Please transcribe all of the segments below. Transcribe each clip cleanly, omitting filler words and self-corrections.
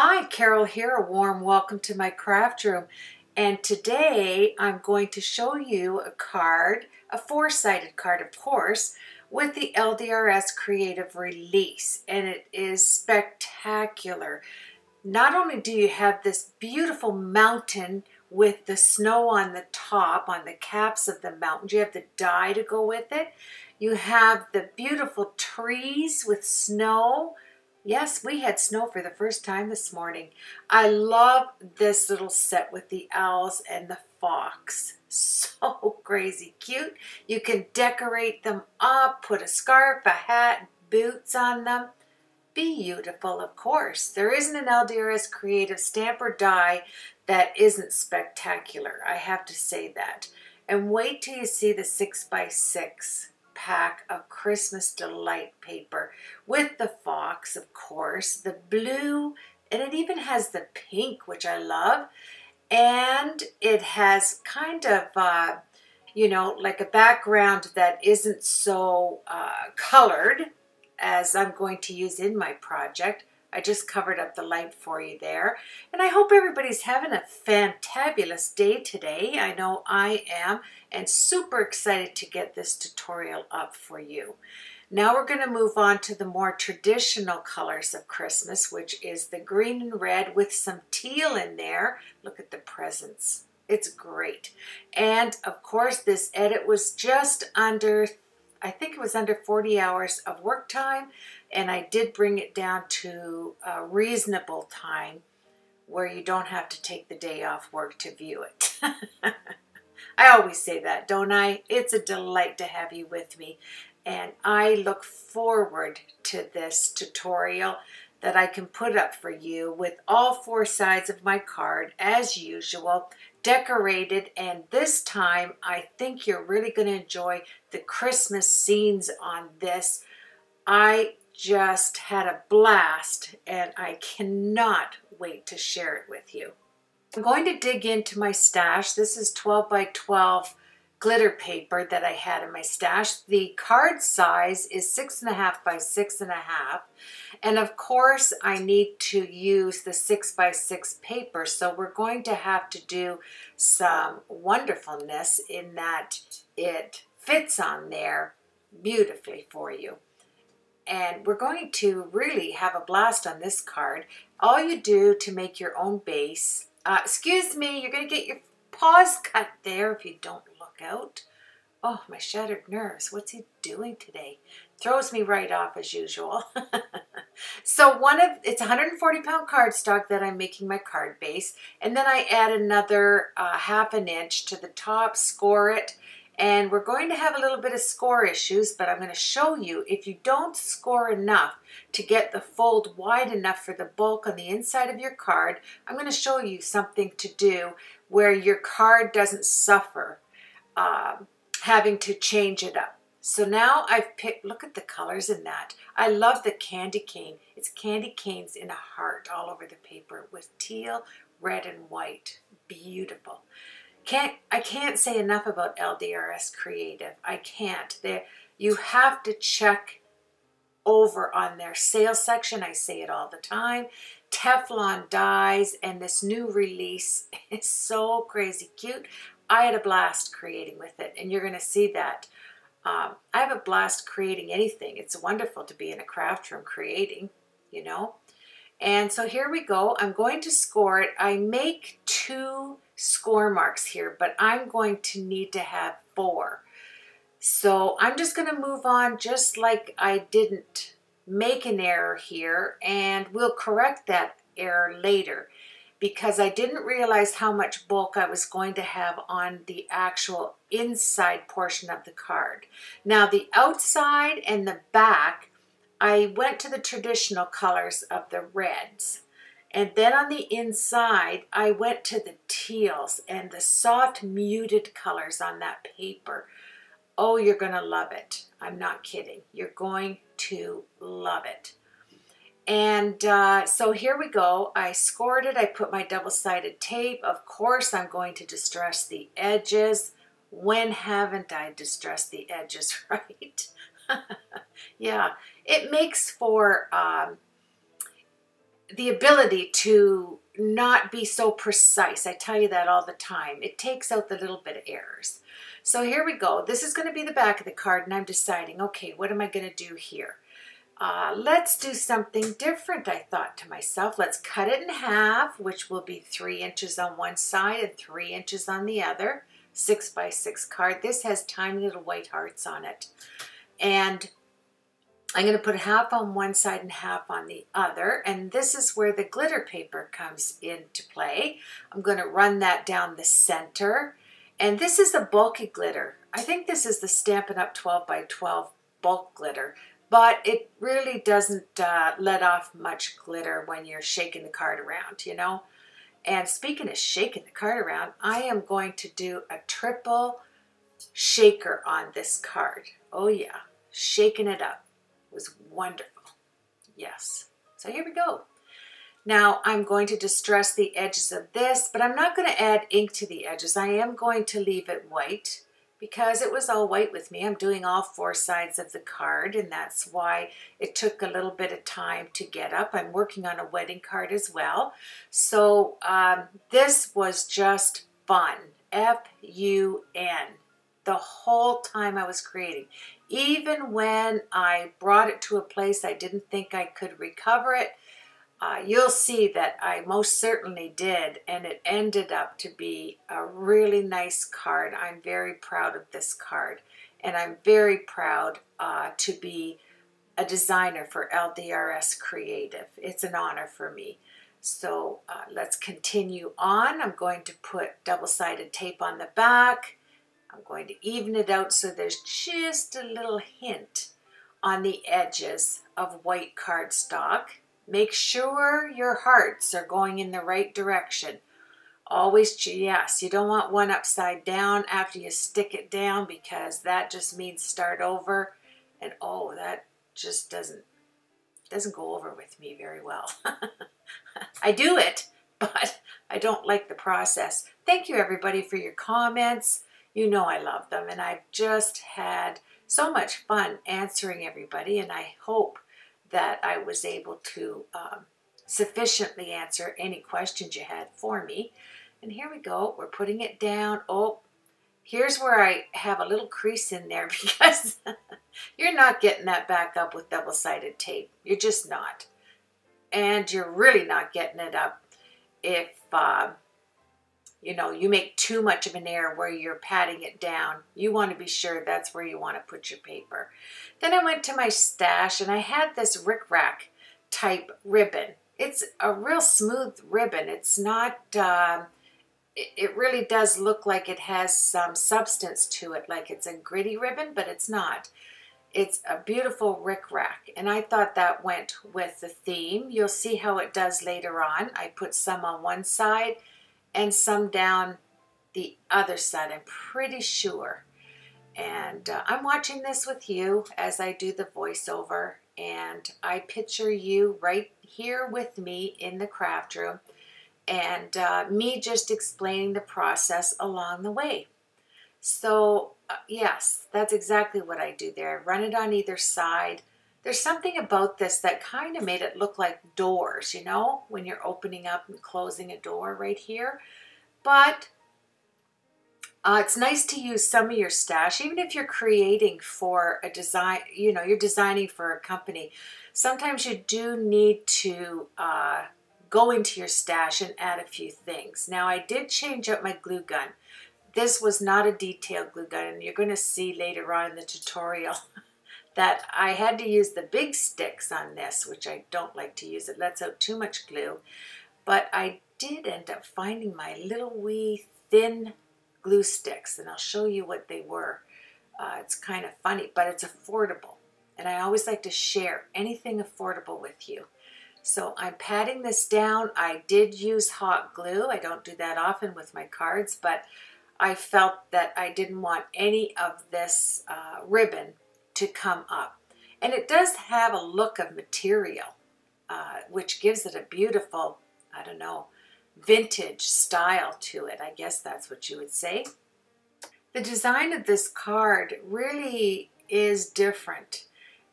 Hi, Carol here. A warm welcome to my craft room. And today I'm going to show you a card, a four-sided card of course, with the LDRS Creative Release. And it is spectacular. Not only do you have this beautiful mountain with the snow on the top, on the caps of the mountains, you have the dye to go with it. You have the beautiful trees with snow. Yes, we had snow for the first time this morning. I love this little set with the owls and the fox. So crazy cute. You can decorate them up, put a scarf, a hat, boots on them. Beautiful, of course. There isn't an LDRS Creative stamp or die that isn't spectacular. I have to say that. And wait till you see the 6x6. Pack of Christmas Delight paper with the fox, of course, the blue, and it even has the pink, which I love, and it has kind of you know, like a background that isn't so colored as I'm going to use in my project. I just covered up the light for you there, and I hope everybody's having a fantabulous day today. I know I am, and super excited to get this tutorial up for you. Now we're going to move on to the more traditional colors of Christmas, which is the green and red with some teal in there. Look at the presents. It's great. And of course this edit was just under, I think it was under 40 hours of work time, and I did bring it down to a reasonable time where you don't have to take the day off work to view it. I always say that, don't I? It's a delight to have you with me, and I look forward to this tutorial that I can put up for you with all four sides of my card, as usual, decorated, and this time I think you're really going to enjoy the Christmas scenes on this. I just had a blast, and I cannot wait to share it with you. I'm going to dig into my stash. This is 12x12 glitter paper that I had in my stash. The card size is 6.5 by 6.5, and of course I need to use the 6x6 paper, so we're going to have to do some wonderfulness in that it fits on there beautifully for you. And we're going to really have a blast on this card. All you do to make your own base, excuse me, you're going to get your paws cut there if you don't look out. Oh, my shattered nerves. What's he doing today? Throws me right off as usual. So it's 140-pound cardstock that I'm making my card base. And then I add another half an inch to the top, score it. And we're going to have a little bit of score issues, but I'm going to show you if you don't score enough to get the fold wide enough for the bulk on the inside of your card, I'm going to show you something to do where your card doesn't suffer having to change it up. So now I've picked, look at the colors in that. I love the candy cane. It's candy canes in a heart all over the paper with teal, red, and white. Beautiful. I can't say enough about LDRS Creative. I can't. You have to check over on their sales section. I say it all the time. Teflon dies, and this new release is so crazy cute. I had a blast creating with it, and you're going to see that. I have a blast creating anything. It's wonderful to be in a craft room creating, you know. And so here we go. I'm going to score it. I make two score marks here, but I'm going to need to have four. So I'm just going to move on just like I didn't make an error here, and we'll correct that error later because I didn't realize how much bulk I was going to have on the actual inside portion of the card. Now the outside and the back, I went to the traditional colors of the reds. And then on the inside, I went to the teals and the soft muted colors on that paper. Oh, you're going to love it. I'm not kidding. You're going to love it. And so here we go. I scored it. I put my double-sided tape. Of course, I'm going to distress the edges. When haven't I distressed the edges, right? Yeah, it makes for the ability to not be so precise. I tell you that all the time. It takes out the little bit of errors. So here we go. This is going to be the back of the card, and I'm deciding, okay, what am I going to do here? Let's do something different, I thought to myself. Let's cut it in half, which will be 3 inches on one side and 3 inches on the other. 6 by 6 card. This has tiny little white hearts on it. And I'm going to put half on one side and half on the other. And this is where the glitter paper comes into play. I'm going to run that down the center. And this is the bulky glitter. I think this is the Stampin' Up! 12 by 12 bulk glitter. But it really doesn't let off much glitter when you're shaking the card around, you know. And speaking of shaking the card around, I am going to do a triple shaker on this card. Oh yeah, shaking it up. It was wonderful. Yes. So here we go. Now I'm going to distress the edges of this, but I'm not going to add ink to the edges. I am going to leave it white, because it was all white with me. I'm doing all 4 sides of the card, and that's why it took a little bit of time to get up. I'm working on a wedding card as well. So this was just fun. F-U-N. The whole time I was creating. Even when I brought it to a place I didn't think I could recover it, you'll see that I most certainly did, and it ended up to be a really nice card. I'm very proud of this card, and I'm very proud to be a designer for LDRS Creative. It's an honor for me. So let's continue on. I'm going to put double-sided tape on the back. I'm going to even it out so there's just a little hint on the edges of white cardstock. Make sure your hearts are going in the right direction. Always, yes, you don't want one upside down after you stick it down, because that just means start over. And oh, that just doesn't go over with me very well. I do it, but I don't like the process. Thank you everybody for your comments. You know I love them, and I've just had so much fun answering everybody, and I hope that I was able to sufficiently answer any questions you had for me. And here we go, we're putting it down. Oh, here's where I have a little crease in there, because you're not getting that back up with double-sided tape. You're just not. And you're really not getting it up if you know, you make too much of an error where you're patting it down. You want to be sure that's where you want to put your paper. Then I went to my stash, and I had this rickrack type ribbon. It's a real smooth ribbon. It's not, it really does look like it has some substance to it, like it's a gritty ribbon, but it's not. It's a beautiful rickrack, and I thought that went with the theme. You'll see how it does later on. I put some on one side and some down the other side, I'm pretty sure. And I'm watching this with you as I do the voiceover, and I picture you right here with me in the craft room, and me just explaining the process along the way. So yes, that's exactly what I do there. I run it on either side. There's something about this that kind of made it look like doors, you know, when you're opening up and closing a door right here. But it's nice to use some of your stash, even if you're creating for a design, you know, you're designing for a company. Sometimes you do need to go into your stash and add a few things. Now, I did change up my glue gun. This was not a detailed glue gun, and you're going to see later on in the tutorial that I had to use the big sticks on this, which I don't like to use. It lets out too much glue. But I did end up finding my little wee thin glue sticks, and I'll show you what they were. It's kind of funny, but it's affordable. And I always like to share anything affordable with you. So I'm patting this down. I did use hot glue. I don't do that often with my cards, but I felt that I didn't want any of this ribbon to come up. And it does have a look of material, which gives it a beautiful, I don't know, vintage style to it. I guess that's what you would say. The design of this card really is different.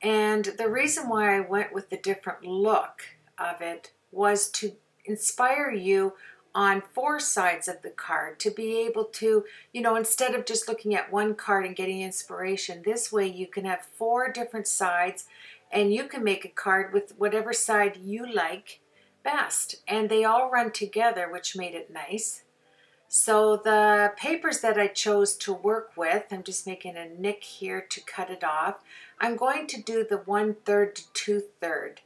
And the reason why I went with the different look of it was to inspire you on four sides of the card, to be able to, you know, instead of just looking at one card and getting inspiration, this way you can have four different sides and you can make a card with whatever side you like best. And they all run together, which made it nice. So the papers that I chose to work with, I'm just making a nick here to cut it off. I'm going to do the 1/3 to 2/3.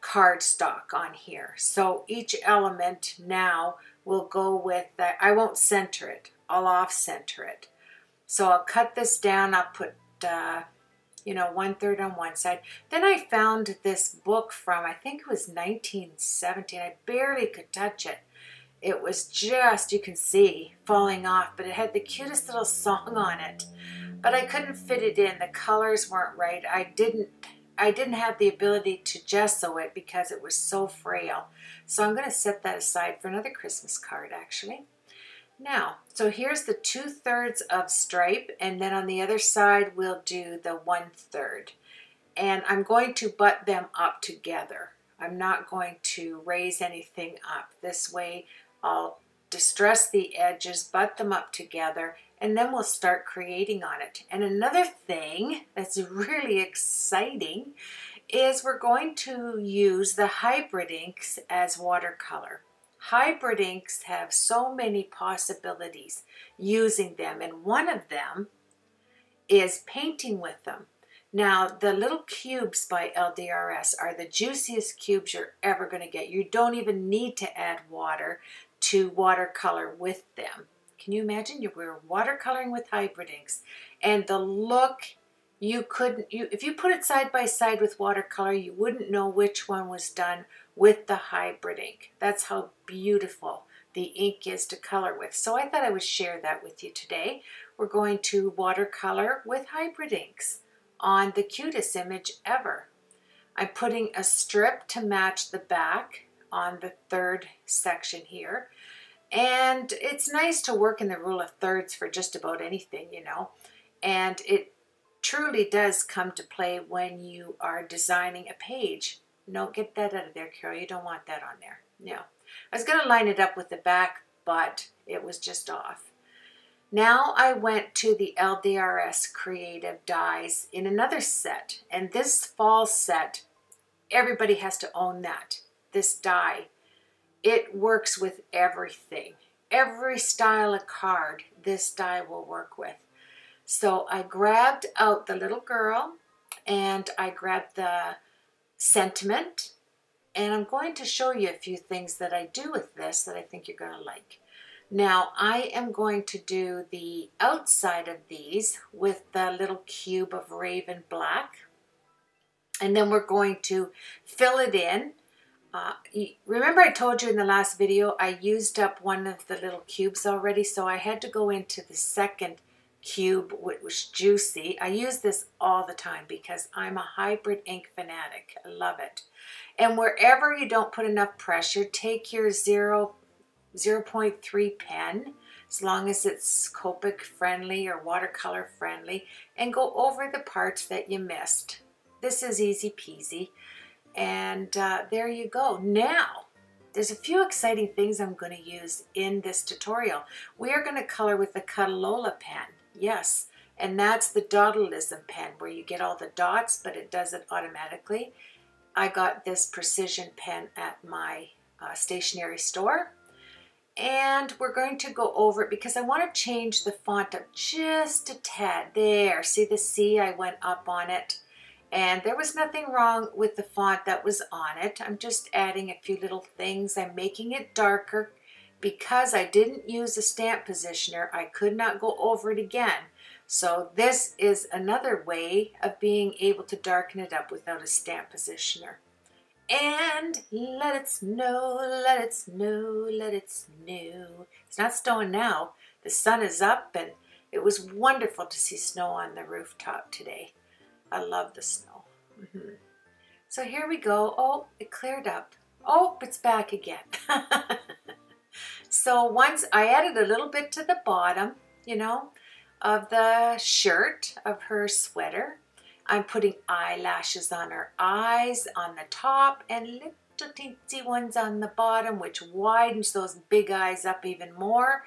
Card stock on here. So each element now will go with that. I won't center it. I'll off center it. So I'll cut this down. I'll put, you know, 1/3 on one side. Then I found this book from, I think it was 1917. I barely could touch it. It was just, you can see, falling off, but it had the cutest little song on it. But I couldn't fit it in. The colors weren't right. I didn't have the ability to gesso it because it was so frail. So I'm going to set that aside for another Christmas card, actually. Now, so here's the 2/3 of stripe, and then on the other side we'll do the 1/3. And I'm going to butt them up together. I'm not going to raise anything up. This way I'll distress the edges, butt them up together, and then we'll start creating on it. And another thing that's really exciting is we're going to use the hybrid inks as watercolor. Hybrid inks have so many possibilities using them, and one of them is painting with them. Now, the little cubes by LDRS are the juiciest cubes you're ever going to get. You don't even need to add water to watercolor with them. Can you imagine? We're watercoloring with hybrid inks, and the look, you couldn't, if you put it side by side with watercolor, you wouldn't know which one was done with the hybrid ink. That's how beautiful the ink is to color with. So I thought I would share that with you today. We're going to watercolor with hybrid inks on the cutest image ever. I'm putting a strip to match the back on the third section here. And it's nice to work in the rule of thirds for just about anything, you know. And it truly does come to play when you are designing a page. No, get that out of there, Carol. You don't want that on there. No. I was going to line it up with the back, but it was just off. Now I went to the LDRS Creative Dies in another set. And this fall set, everybody has to own that, this die. It works with everything. Every style of card this die will work with. So I grabbed out the little girl and I grabbed the sentiment, and I'm going to show you a few things that I do with this that I think you're going to like. Now I am going to do the outside of these with the little cube of Raven Black, and then we're going to fill it in. Remember I told you in the last video I used up one of the little cubes already, so I had to go into the second cube, which was juicy. I use this all the time because I'm a hybrid ink fanatic. I love it. And wherever you don't put enough pressure, take your 0.3 pen, as long as it's Copic friendly or watercolor friendly, and go over the parts that you missed. This is easy peasy. And there you go. Now, there's a few exciting things I'm going to use in this tutorial. We are going to color with the Cutalola pen. Yes, and that's the Dottilism pen where you get all the dots, but it does it automatically. I got this precision pen at my stationery store. And we're going to go over it because I want to change the font up just a tad. There, see the C? I went up on it. And there was nothing wrong with the font that was on it. I'm just adding a few little things. I'm making it darker because I didn't use a stamp positioner. I could not go over it again. So this is another way of being able to darken it up without a stamp positioner. And let it snow, let it snow, let it snow. It's not snowing now. The sun is up, and it was wonderful to see snow on the rooftop today. I love the snow. So here we go. Oh, it cleared up. Oh, it's back again. So once I added a little bit to the bottom, you know, of the shirt, of her sweater. I'm putting eyelashes on her eyes, on the top, and little teensy ones on the bottom, which widens those big eyes up even more.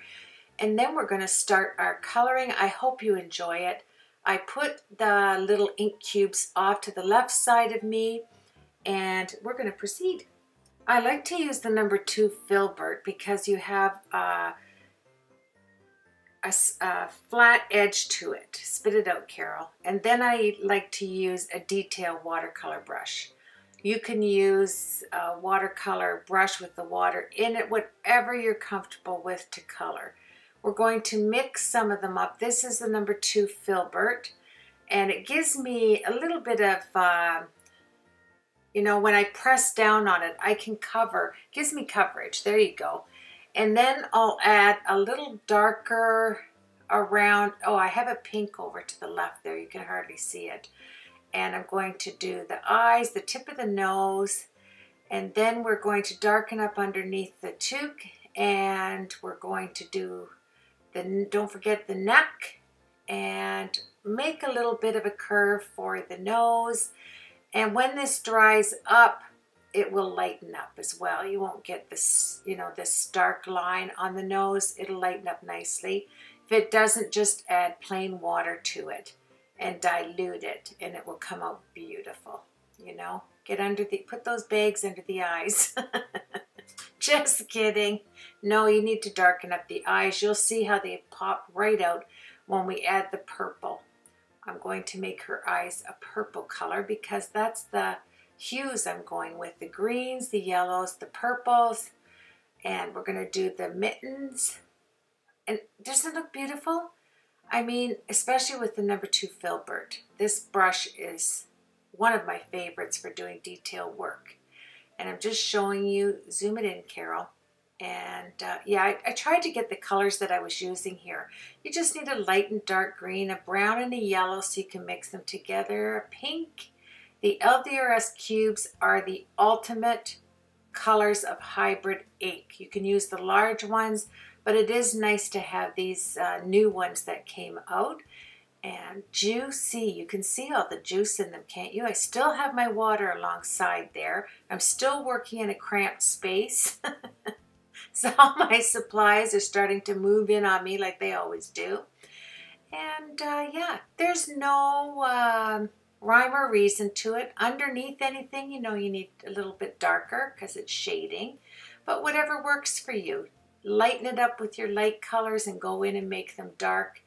And then we're going to start our coloring. I hope you enjoy it. I put the little ink cubes off to the left side of me, and we're going to proceed. I like to use the number 2 filbert because you have a flat edge to it. Spit it out, Carol. And then I like to use a detail watercolor brush. You can use a watercolor brush with the water in it, whatever you're comfortable with to color. We're going to mix some of them up. This is the number 2 filbert, and it gives me a little bit of, you know, when I press down on it, I can cover, it gives me coverage, there you go. And then I'll add a little darker around, oh, I have a pink over to the left there, you can hardly see it. And I'm going to do the eyes, the tip of the nose, and then we're going to darken up underneath the toque, and we're going to do the, don't forget the neck, and make a little bit of a curve for the nose. And when this dries up, it will lighten up as well. You won't get this, you know, this dark line on the nose. It'll lighten up nicely. If it doesn't, just add plain water to it and dilute it, and it will come out beautiful. You know, get under the, put those bags under the eyes. Just kidding. No, you need to darken up the eyes. You'll see how they pop right out when we add the purple. I'm going to make her eyes a purple color because that's the hues I'm going with. The greens, the yellows, the purples. And we're going to do the mittens. And doesn't it look beautiful? I mean, especially with the number 2 filbert. This brush is one of my favorites for doing detail work. And I'm just showing you, zoom it in, Carol. And yeah, I tried to get the colors that I was using here. You just need a light and dark green, a brown and a yellow so you can mix them together, a pink. The LDRS cubes are the ultimate colors of hybrid ink. You can use the large ones, but it is nice to have these new ones that came out. And juicy, you can see all the juice in them, can't you? I still have my water alongside there. I'm still working in a cramped space. So all my supplies are starting to move in on me like they always do. And yeah, there's no rhyme or reason to it. Underneath anything, you know, you need a little bit darker because it's shading. But whatever works for you. Lighten it up with your light colors and go in and make them dark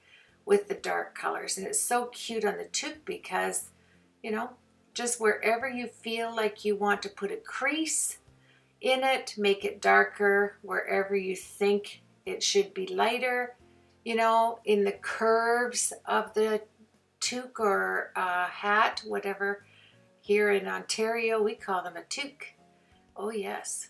with the dark colors. And it's so cute on the toque because, you know, just wherever you feel like you want to put a crease in it, make it darker. Wherever you think it should be lighter, you know, in the curves of the toque or hat, whatever. Here in Ontario, we call them a toque. Oh yes.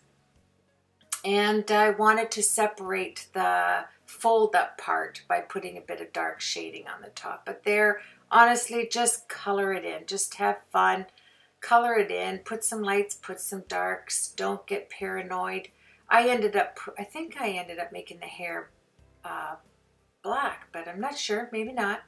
And I wanted to separate the fold up part by putting a bit of dark shading on the top. But there, honestly, just color it in. Just have fun. Color it in. Put some lights, put some darks. Don't get paranoid. I ended up, I think I ended up making the hair black, but I'm not sure. Maybe not.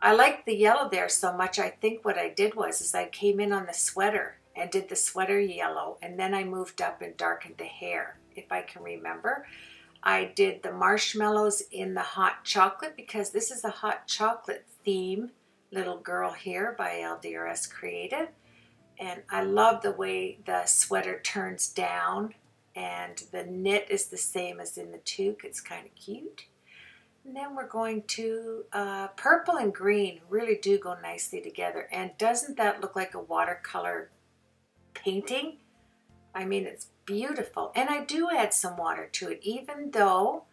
I liked the yellow there so much. I think what I did was is I came in on the sweater and did the sweater yellow, and then I moved up and darkened the hair, if I can remember. I did the marshmallows in the hot chocolate because this is a hot chocolate theme, Little Girl Here by LDRS Creative. And I love the way the sweater turns down and the knit is the same as in the toque. It's kind of cute. And then we're going to, purple and green really do go nicely together. And doesn't that look like a watercolor painting? I mean, it's beautiful. And I do add some water to it, even though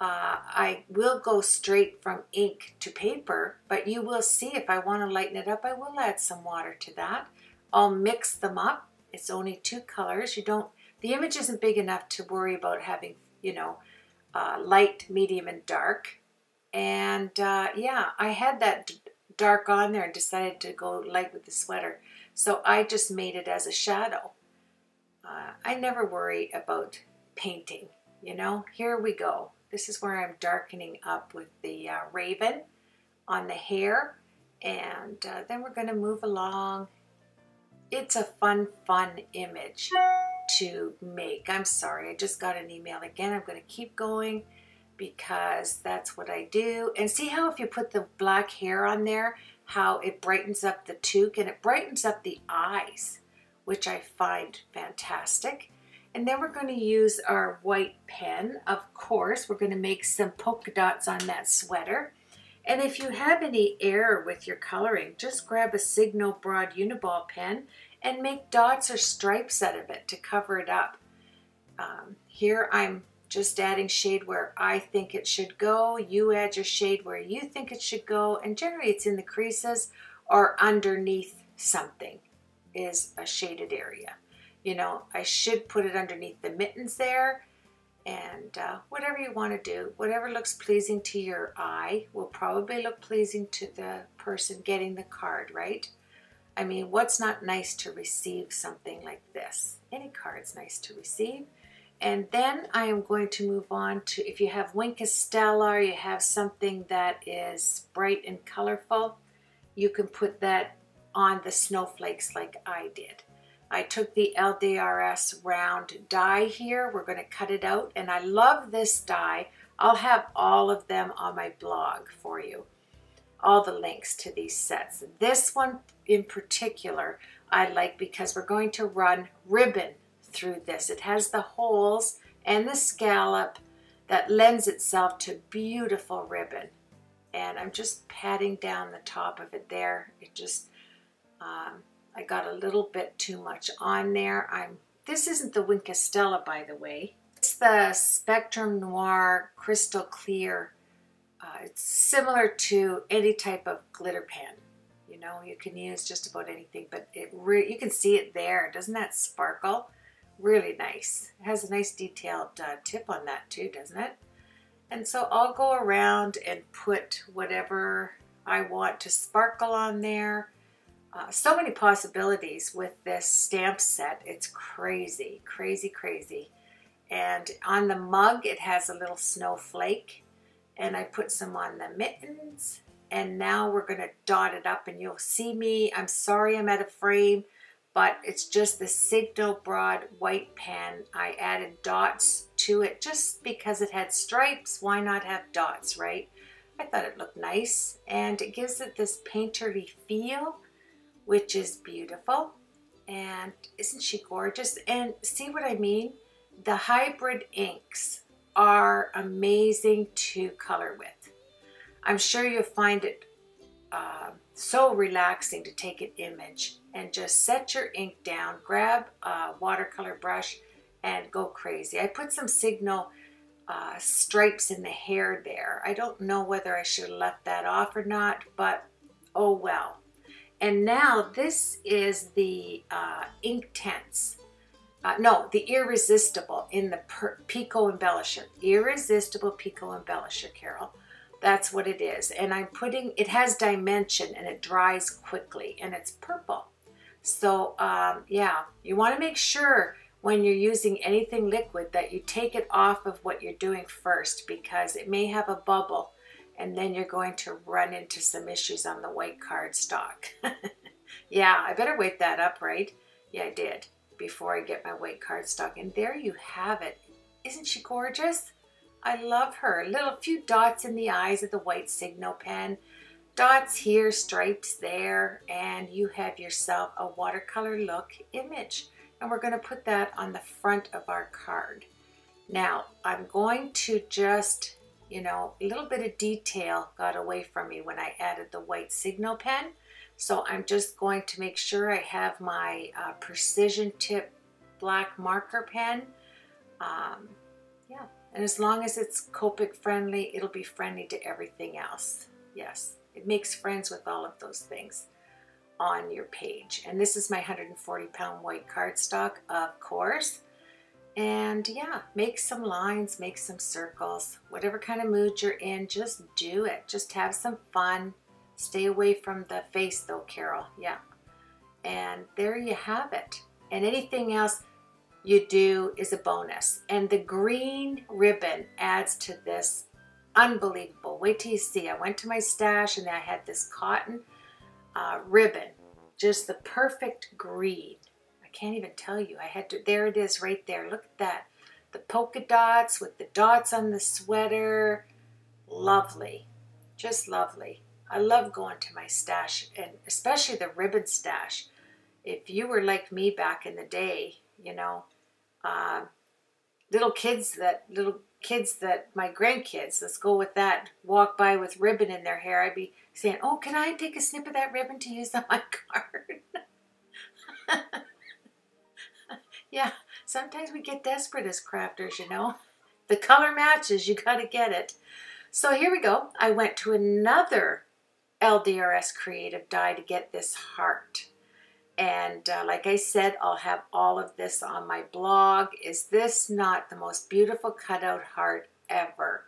I will go straight from ink to paper, but you will see if I want to lighten it up, I will add some water to that. I'll mix them up. It's only 2 colors. You don't, the image isn't big enough to worry about having, you know, light, medium, and dark. And yeah, I had that dark on there and decided to go light with the sweater. So I just made it as a shadow. I never worry about painting, you know. Here we go. This is where I'm darkening up with the raven on the hair. And then we're going to move along. It's a fun, fun image. to make. I'm sorry, I just got an email again. I'm going to keep going because that's what I do. And see how if you put the black hair on there, how it brightens up the toque and it brightens up the eyes, which I find fantastic. And then we're going to use our white pen. Of course, we're going to make some polka dots on that sweater. And if you have any error with your coloring, just grab a Signal Broad Uniball pen and make dots or stripes out of it to cover it up. Here I'm just adding shade where I think it should go. You add your shade where you think it should go. And generally it's in the creases or underneath something is a shaded area. You know, I should put it underneath the mittens there. And whatever you want to do, whatever looks pleasing to your eye will probably look pleasing to the person getting the card, right? I mean, what's not nice to receive something like this? Any card's nice to receive. And then I am going to move on to, if you have Winkostella or you have something that is bright and colorful, you can put that on the snowflakes like I did. I took the LDRS round die here. We're going to cut it out, and I love this die. I'll have all of them on my blog for you, all the links to these sets. This one in particular I like because we're going to run ribbon through this. It has the holes and the scallop that lends itself to beautiful ribbon. And I'm just patting down the top of it there. It just, I got a little bit too much on there. This isn't the Winkostella, by the way. It's the Spectrum Noir Crystal Clear. It's similar to any type of glitter pen. You know, you can use just about anything, but you can see it there. Doesn't that sparkle? Really nice. It has a nice detailed tip on that too, doesn't it? And so I'll go around and put whatever I want to sparkle on there. So many possibilities with this stamp set. It's crazy, crazy, crazy. And on the mug, it has a little snowflake. And I put some on the mittens. And now we're going to dot it up and you'll see me. I'm sorry I'm out of frame, but it's just the Signal Broad white pen. I added dots to it just because it had stripes. Why not have dots, right? I thought it looked nice. And it gives it this painterly feel, which is beautiful. And isn't she gorgeous? And see what I mean? The hybrid inks are amazing to color with. I'm sure you'll find it so relaxing to take an image and just set your ink down, grab a watercolor brush and go crazy. I put some Signal stripes in the hair there. I don't know whether I should have left that off or not, but oh well. And now this is the Inktense. No, the Irresistible in the Picot Embellisher. Irresistible Picot Embellisher, Carol. That's what it is. And I'm putting, it has dimension and it dries quickly and it's purple. So yeah, you want to make sure when you're using anything liquid that you take it off of what you're doing first, because it may have a bubble. And then you're going to run into some issues on the white cardstock. Yeah, I better weight that up, right? Yeah, I did, before I get my white cardstock. And there you have it. Isn't she gorgeous? I love her. A little few dots in the eyes of the white Signal pen. Dots here, stripes there, and you have yourself a watercolor look image. And we're going to put that on the front of our card. Now, I'm going to just... You know, a little bit of detail got away from me when I added the white Signal pen. So I'm just going to make sure I have my precision tip black marker pen. Yeah, and as long as it's Copic friendly, it'll be friendly to everything else. Yes, it makes friends with all of those things on your page. And this is my 140-pound white cardstock, of course. And yeah, make some lines, make some circles, whatever kind of mood you're in, just do it. Just have some fun. Stay away from the face though, Carol. Yeah. And there you have it. And anything else you do is a bonus. And the green ribbon adds to this unbelievable. Wait till you see. I went to my stash and I had this cotton ribbon, just the perfect green. I can't even tell you. I had to, there it is right there. Look at that. The polka dots with the dots on the sweater. Lovely. Just lovely. I love going to my stash, and especially the ribbon stash. If you were like me back in the day, you know, little kids that my grandkids, let's go with that, walk by with ribbon in their hair, I'd be saying, oh, can I take a snip of that ribbon to use on my card? Yeah, sometimes we get desperate as crafters, you know. The color matches, you got to get it. So here we go. I went to another LDRS Creative die to get this heart. And like I said, I'll have all of this on my blog. Is this not the most beautiful cutout heart ever?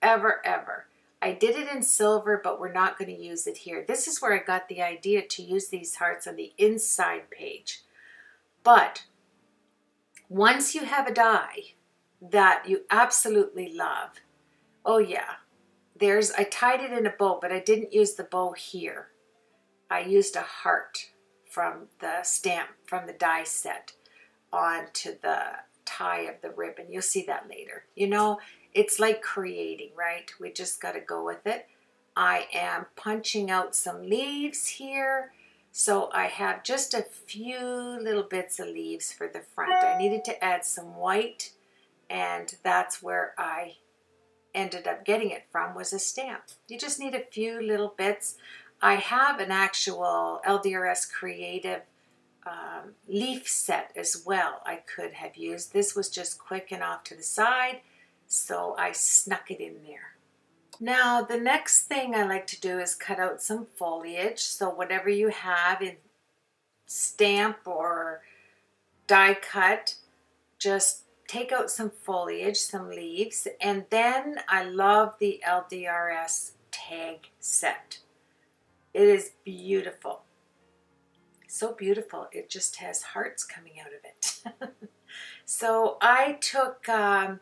Ever, ever. I did it in silver, but we're not going to use it here. This is where I got the idea to use these hearts on the inside page. But once you have a die that you absolutely love, oh yeah, there's, I tied it in a bow, but I didn't use the bow here. I used a heart from the stamp, from the die set, onto the tie of the ribbon. You'll see that later. You know, it's like creating, right? We just got to go with it. I am punching out some leaves here. So I have just a few little bits of leaves for the front. I needed to add some white, and that's where I ended up getting it from, was a stamp. You just need a few little bits. I have an actual LDRS Creative leaf set as well I could have used. This was just quick and off to the side, so I snuck it in there. Now, the next thing I like to do is cut out some foliage. So whatever you have in stamp or die cut, just take out some foliage, some leaves, and then I love the LDRS tag set. It is beautiful. So beautiful. It just has hearts coming out of it. So I took and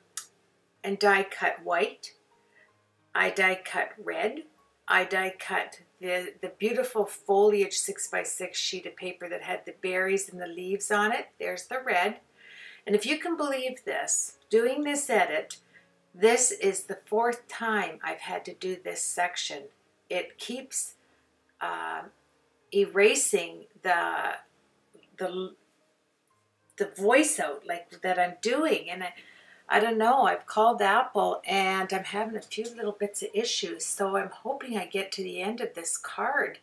die cut white. I die cut red. I die cut the beautiful foliage 6x6 sheet of paper that had the berries and the leaves on it. There's the red. And if you can believe this, doing this edit, this is the 4th time I've had to do this section. It keeps erasing the voice out like that I'm doing, and I don't know, I've called Apple and I'm having a few little bits of issues, so I'm hoping I get to the end of this card.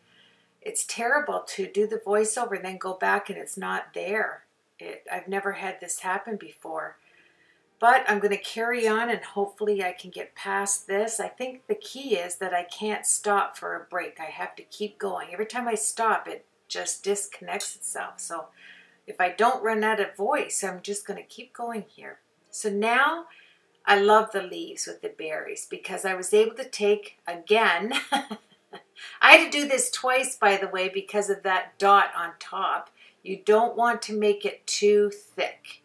It's terrible to do the voiceover and then go back and it's not there. I've never had this happen before. But I'm going to carry on and hopefully I can get past this. I think the key is that I can't stop for a break. I have to keep going. Every time I stop, it just disconnects itself. So if I don't run out of voice, I'm just going to keep going here. So now I love the leaves with the berries because I was able to take, again, I had to do this twice, by the way, because of that dot on top. You don't want to make it too thick.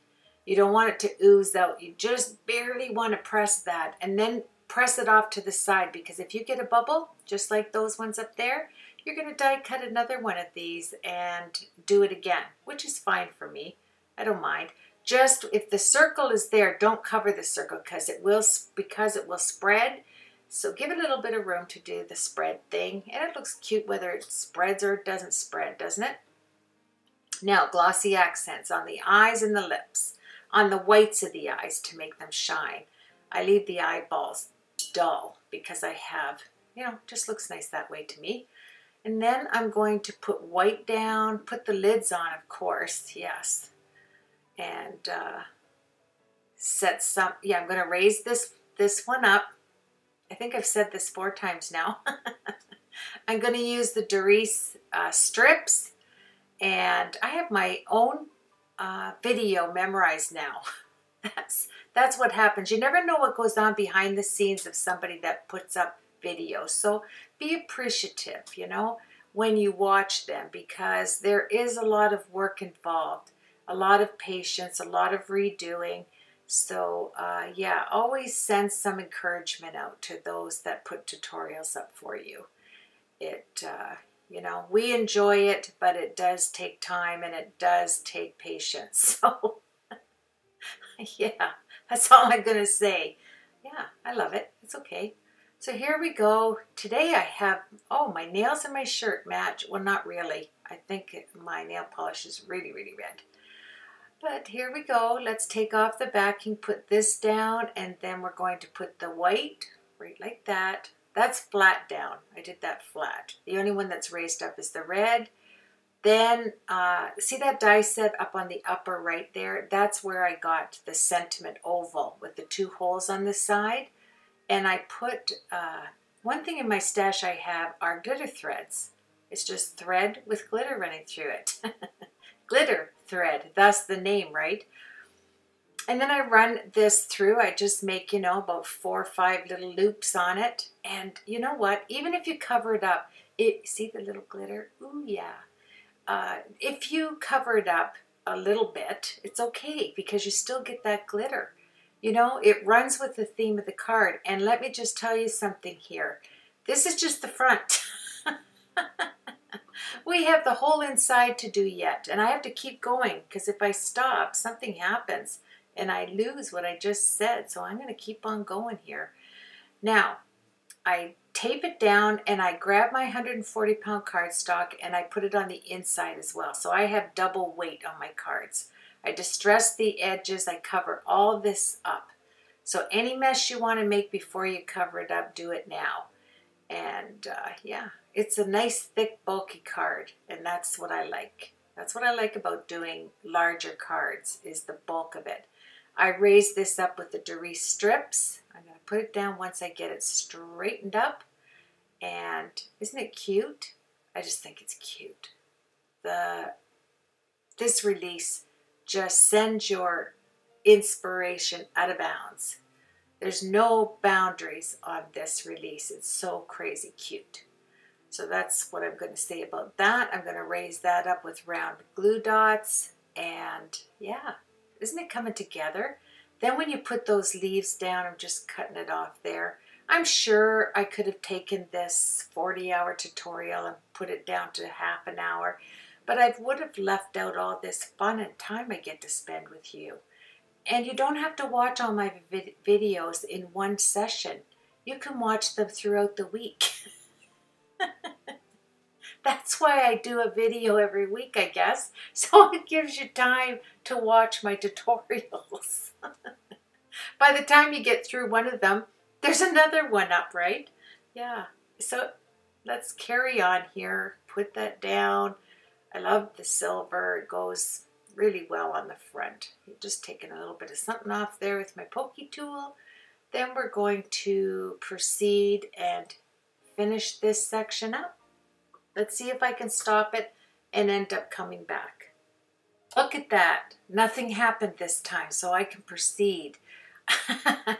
You don't want it to ooze out. You just barely want to press that and then press it off to the side, because if you get a bubble, just like those ones up there, you're going to die cut another one of these and do it again, which is fine for me. I don't mind. Just if the circle is there, don't cover the circle because it will spread. So give it a little bit of room to do the spread thing. And it looks cute whether it spreads or it doesn't spread, doesn't it? Now, glossy accents on the eyes and the lips, on the whites of the eyes to make them shine. I leave the eyeballs dull because I have, you know, just looks nice that way to me. And then I'm going to put white down, put the lids on, of course, yes. And set some, yeah, I'm going to raise this one up. I think I've said this 4 times now. I'm going to use the Doris strips, and I have my own video memorized now. That's what happens. You never know what goes on behind the scenes of somebody that puts up videos. So be appreciative, you know, when you watch them, because there is a lot of work involved. A lot of patience, a lot of redoing. So yeah, always send some encouragement out to those that put tutorials up for you. It You know, we enjoy it, but it does take time and it does take patience. So, yeah, that's all I'm going to say. Yeah, I love it. It's okay. So here we go. Today I have, oh, my nails and my shirt match. Well, not really. I think my nail polish is really, really red. But here we go. Let's take off the backing, put this down, and then we're going to put the white right like that. That's flat down. I did that flat. The only one that's raised up is the red. Then, see that die set up on the upper right there? That's where I got the sentiment oval with the two holes on the side. And I put, one thing in my stash I have are glitter threads. It's just thread with glitter running through it. Glitter thread, that's the name, right? And then I run this through. I just make, you know, about 4 or 5 little loops on it. And you know what? Even if you cover it up, see the little glitter? Ooh, yeah. If you cover it up a little bit, it's okay because you still get that glitter. You know, it runs with the theme of the card. And let me just tell you something here. This is just the front. We have the whole inside to do yet. And I have to keep going because if I stop, something happens. And I lose what I just said, so I'm going to keep on going here. Now, I tape it down and I grab my 140-pound cardstock and I put it on the inside as well. So I have double weight on my cards. I distress the edges. I cover all this up. So any mess you want to make before you cover it up, do it now. And yeah, it's a nice, thick, bulky card, and that's what I like. That's what I like about doing larger cards, is the bulk of it. I raise this up with the Doreese strips. I'm going to put it down once I get it straightened up. And isn't it cute? I just think it's cute. This release just sends your inspiration out of bounds. There's no boundaries on this release. It's so crazy cute. So that's what I'm going to say about that. I'm going to raise that up with round glue dots. And yeah. Isn't it coming together? Then when you put those leaves down, I'm just cutting it off there. I'm sure I could have taken this 40-hour tutorial and put it down to half an hour, but I would have left out all this fun and time I get to spend with you. And you don't have to watch all my videos in one session. You can watch them throughout the week. That's why I do a video every week, I guess. So it gives you time to watch my tutorials. By the time you get through one of them, there's another one up, right? Yeah. So let's carry on here. Put that down. I love the silver. It goes really well on the front. Just taking a little bit of something off there with my pokey tool. Then we're going to proceed and finish this section up. Let's see if I can stop it and end up coming back. Look at that. Nothing happened this time, so I can proceed. Are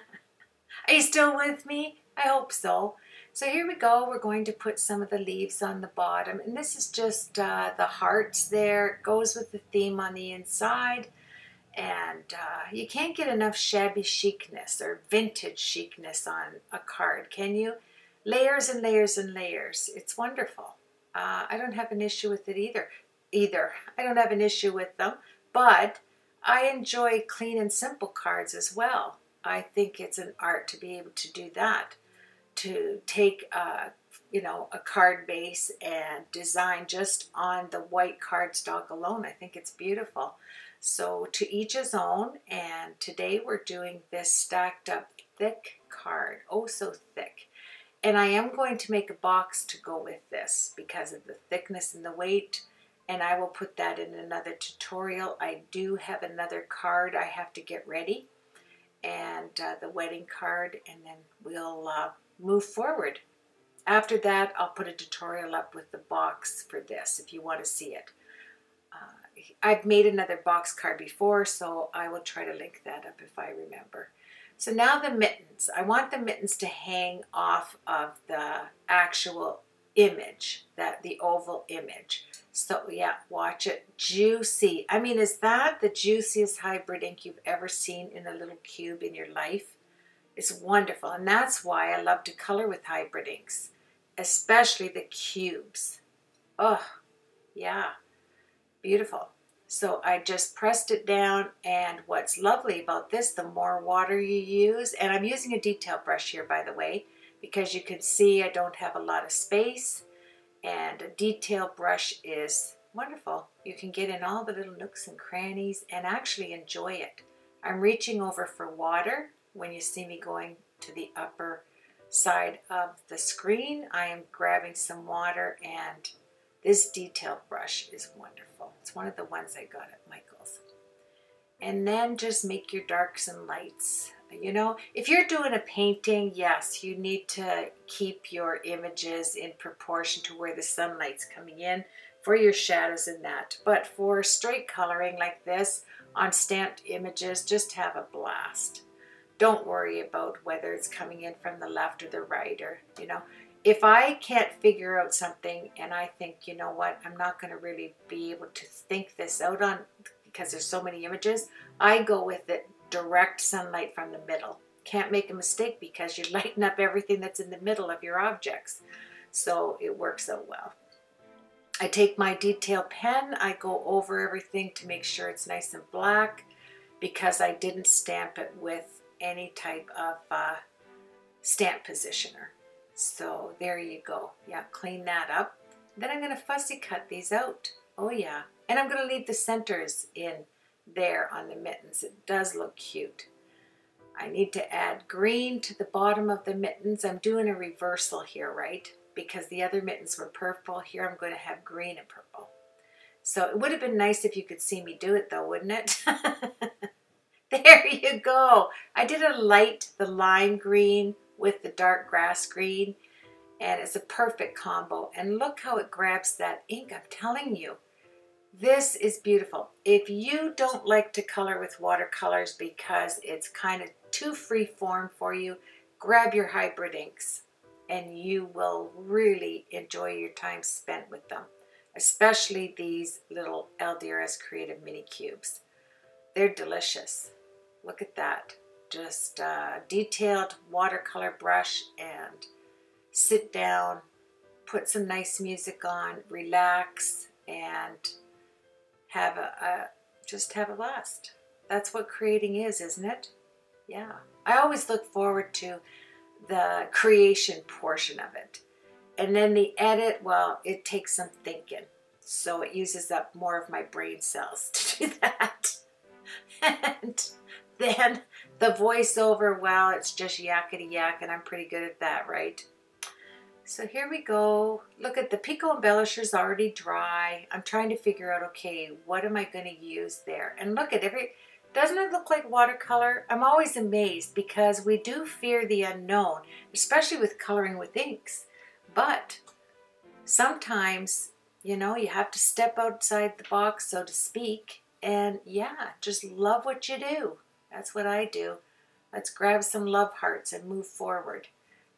you still with me? I hope so. So here we go. We're going to put some of the leaves on the bottom. And this is just the hearts there. It goes with the theme on the inside. And you can't get enough shabby chicness or vintage chicness on a card, can you? Layers and layers and layers. It's wonderful. I don't have an issue with it either. I don't have an issue with them, but I enjoy clean and simple cards as well. I think it's an art to be able to do that, to take you know, a card base and design just on the white cardstock alone. I think it's beautiful. So to each his own, and today we're doing this stacked up thick card, oh so thick. And I am going to make a box to go with this because of the thickness and the weight. And I will put that in another tutorial. I do have another card I have to get ready. And the wedding card. And then we'll move forward. After that, I'll put a tutorial up with the box for this if you want to see it. I've made another box card before, so I will try to link that up if I remember. So now the mittens. I want the mittens to hang off of the actual image, the oval image. So yeah, watch it. Juicy. I mean, is that the juiciest hybrid ink you've ever seen in a little cube in your life? It's wonderful. And that's why I love to color with hybrid inks, especially the cubes. Oh, yeah, beautiful. So I just pressed it down, and what's lovely about this, the more water you use, and I'm using a detail brush here, by the way, because you can see I don't have a lot of space, and a detail brush is wonderful. You can get in all the little nooks and crannies and actually enjoy it. I'm reaching over for water. When you see me going to the upper side of the screen, I am grabbing some water, and this detail brush is wonderful. It's one of the ones I got at Michael's. And then just make your darks and lights. You know, if you're doing a painting, yes, you need to keep your images in proportion to where the sunlight's coming in for your shadows and that. But for straight coloring like this on stamped images, just have a blast. Don't worry about whether it's coming in from the left or the right, or, you know. If I can't figure out something and I think, you know what, I'm not going to really be able to think this out on, because there's so many images, I go with it direct sunlight from the middle. Can't make a mistake because you lighten up everything that's in the middle of your objects. So it works out well. I take my detail pen, I go over everything to make sure it's nice and black, because I didn't stamp it with any type of stamp positioner. So there you go. Yeah, clean that up. Then I'm going to fussy cut these out. Oh yeah. And I'm going to leave the centers in there on the mittens. It does look cute. I need to add green to the bottom of the mittens. I'm doing a reversal here, right? Because the other mittens were purple. Here I'm going to have green and purple. So it would have been nice if you could see me do it though, wouldn't it? There you go. I did a light, the lime green with the dark grass green, and it's a perfect combo. And look how it grabs that ink, I'm telling you. This is beautiful. If you don't like to color with watercolors because it's kind of too free form for you, grab your hybrid inks and you will really enjoy your time spent with them, especially these little LDRS Creative Mini Cubes. They're delicious. Look at that. Just a detailed watercolor brush and sit down, put some nice music on, relax, and have just have a blast. That's what creating is, isn't it? Yeah. I always look forward to the creation portion of it. And then the edit, well, it takes some thinking. So it uses up more of my brain cells to do that. And then the voiceover, well, it's just yakety yak, and I'm pretty good at that, right? So here we go. Look at the Pico Embellisher's already dry. I'm trying to figure out, okay, what am I going to use there? And look at every, doesn't it look like watercolor? I'm always amazed because we do fear the unknown, especially with coloring with inks. But sometimes, you know, you have to step outside the box, so to speak. And yeah, just love what you do. That's what I do. Let's grab some love hearts and move forward.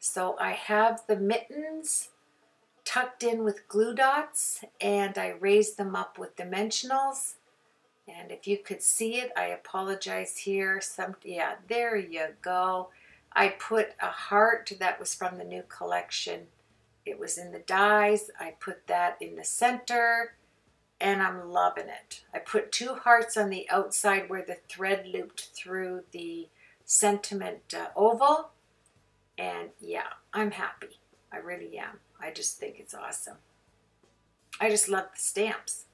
So I have the mittens tucked in with glue dots, and I raised them up with dimensionals. And if you could see it, I apologize here. Yeah, there you go. I put a heart that was from the new collection. It was in the dies. I put that in the center. And I'm loving it. I put two hearts on the outside where the thread looped through the sentiment oval. And yeah, I'm happy. I really am. I just think it's awesome. I just love the stamps.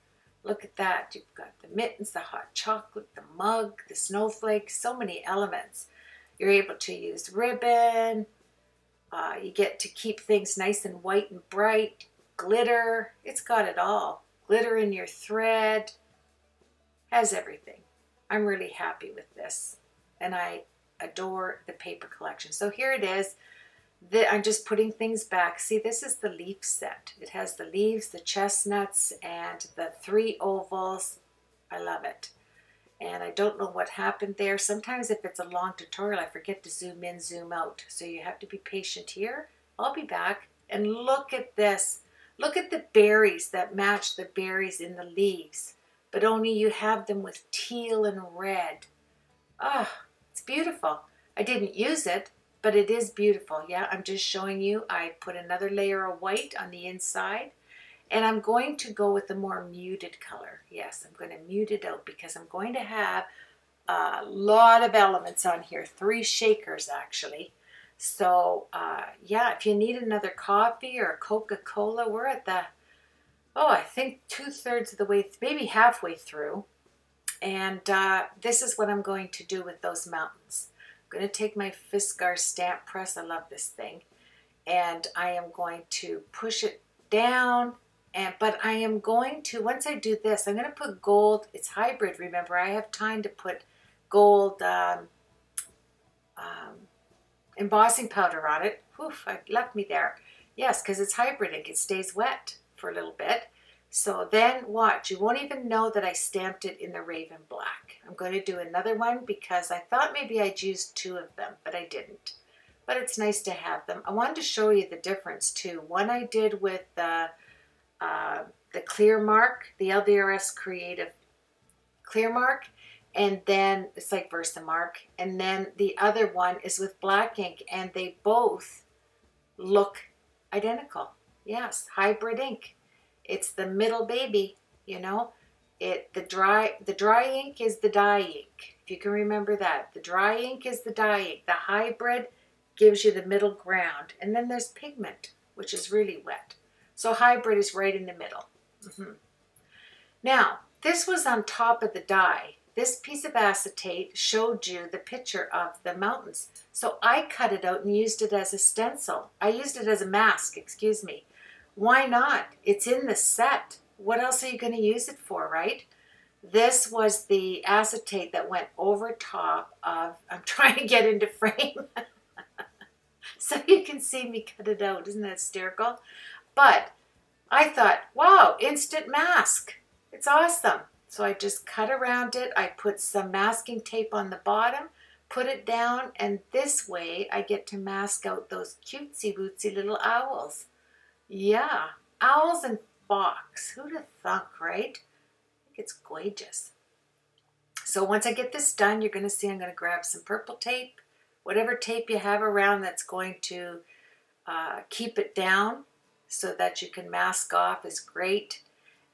Look at that. You've got the mittens, the hot chocolate, the mug, the snowflake, so many elements. You're able to use ribbon. You get to keep things nice and white and bright. Glitter. It's got it all. Glitter in your thread, has everything. I'm really happy with this, and I adore the paper collection. So here it is. I'm just putting things back. See, this is the leaf set. It has the leaves, the chestnuts, and the three ovals. I love it. And I don't know what happened there. Sometimes if it's a long tutorial, I forget to zoom in, zoom out. So you have to be patient here. I'll be back. And look at this. Look at the berries that match the berries in the leaves, but only you have them with teal and red. Ah, oh, it's beautiful. I didn't use it, but it is beautiful. Yeah, I'm just showing you. I put another layer of white on the inside, And I'm going to go with a more muted color. Yes, I'm going to mute it out because I'm going to have a lot of elements on here. 3 shakers, actually. So, yeah, if you need another coffee or a Coca-Cola, we're at the, oh, I think 2/3 of the way, maybe halfway through. And this is what I'm going to do with those mountains. I'm going to take my Fiskars stamp press. I love this thing. And I am going to push it down. But I am going to, once I do this, I'm going to put gold. It's hybrid, remember. I have time to put gold embossing powder on it. Oof, I left me there. Yes, because it's hybrid ink. It stays wet for a little bit. So then watch. You won't even know that I stamped it in the Raven Black. I'm going to do another one because I thought maybe I'd use 2 of them, but I didn't. But it's nice to have them. I wanted to show you the difference too. One I did with the clear mark, the LDRS Creative clear mark, and then it's like Versamark, and then the other one is with black ink, and they both look identical. Yes, hybrid ink. It's the middle baby, you know. The dry ink is the dye ink, if you can remember that. The dry ink is the dye ink. The hybrid gives you the middle ground, and then there's pigment, which is really wet. So hybrid is right in the middle. Now, this was on top of the die. This piece of acetate showed you the picture of the mountains. So I cut it out and used it as a stencil. I used it as a mask, excuse me. Why not? It's in the set. What else are you going to use it for, right? This was the acetate that went over top of, I'm trying to get into frame. So you can see me cut it out. Isn't that hysterical? But I thought, wow, instant mask. It's awesome. So I just cut around it. I put some masking tape on the bottom, put it down, and this way I get to mask out those cutesy-wootsy little owls. Yeah, owls and fox. Who'd have thunk, right? I think it's gorgeous. So once I get this done, you're going to see I'm going to grab some purple tape, whatever tape you have around that's going to keep it down, so that you can mask off is great.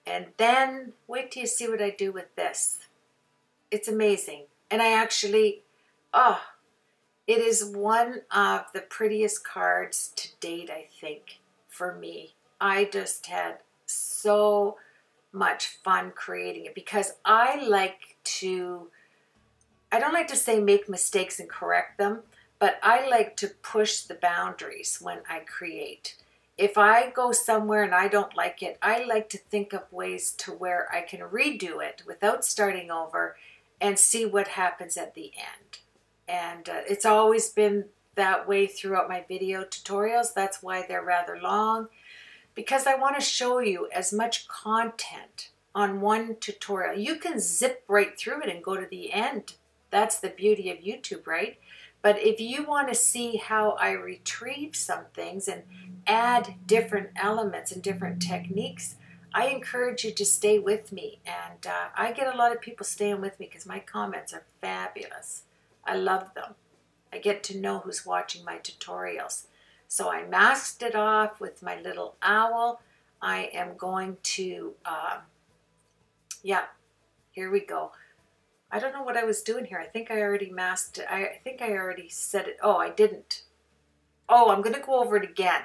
And then wait till you see what I do with this. It's amazing. And I actually, oh, it is one of the prettiest cards to date, I think, for me. I just had so much fun creating it because I like to, I don't like to say make mistakes and correct them, but I like to push the boundaries when I create. If I go somewhere and I don't like it, I like to think of ways to where I can redo it without starting over and see what happens at the end. And it's always been that way throughout my video tutorials. That's why they're rather long, because I want to show you as much content on one tutorial. You can zip right through it and go to the end. That's the beauty of YouTube, right? But if you want to see how I retrieve some things and add different elements and different techniques, I encourage you to stay with me. And I get a lot of people staying with me because my comments are fabulous. I love them. I get to know who's watching my tutorials. So I masked it off with my little owl. I am going to, yeah, here we go. I don't know what I was doing here. I think I already masked it. I think I already said it. Oh, I didn't. Oh, I'm going to go over it again.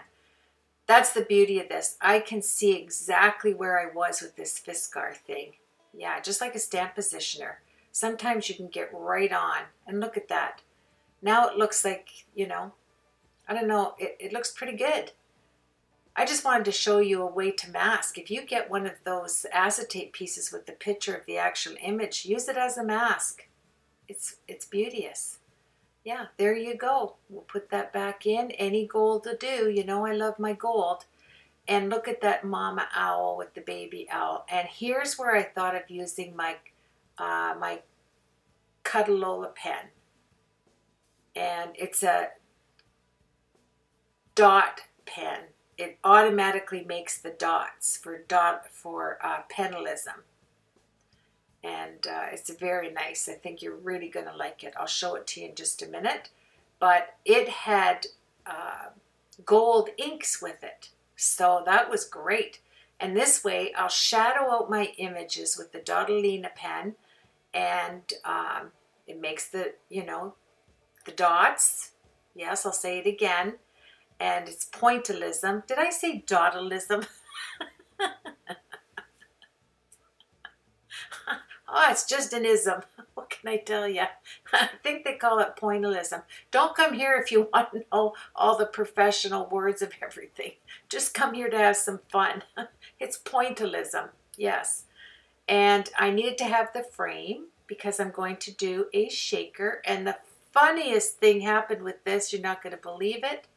That's the beauty of this. I can see exactly where I was with this Fiskar thing. Yeah, just like a stamp positioner. Sometimes you can get right on. And look at that. Now it looks like, you know, I don't know. It looks pretty good. I just wanted to show you a way to mask. If you get one of those acetate pieces with the picture of the actual image, use it as a mask. It's beauteous. Yeah, there you go. We'll put that back in. Any gold will do. You know I love my gold. And look at that mama owl with the baby owl. And here's where I thought of using my, my Cutalola pen. And it's a dot pen. It automatically makes the dots for penalism. And it's very nice. I think you're really going to like it. I'll show it to you in just a minute. But it had gold inks with it. So that was great. And this way I'll shadow out my images with the Dottalina pen, and it makes the, you know, the dots. Yes, I'll say it again. And it's pointillism. Did I say Dottalism? Oh, it's just an ism. What can I tell you? I think they call it pointillism. Don't come here if you want to know all the professional words of everything. Just come here to have some fun. It's pointillism, yes. And I needed to have the frame because I'm going to do a shaker. And the funniest thing happened with this. You're not going to believe it.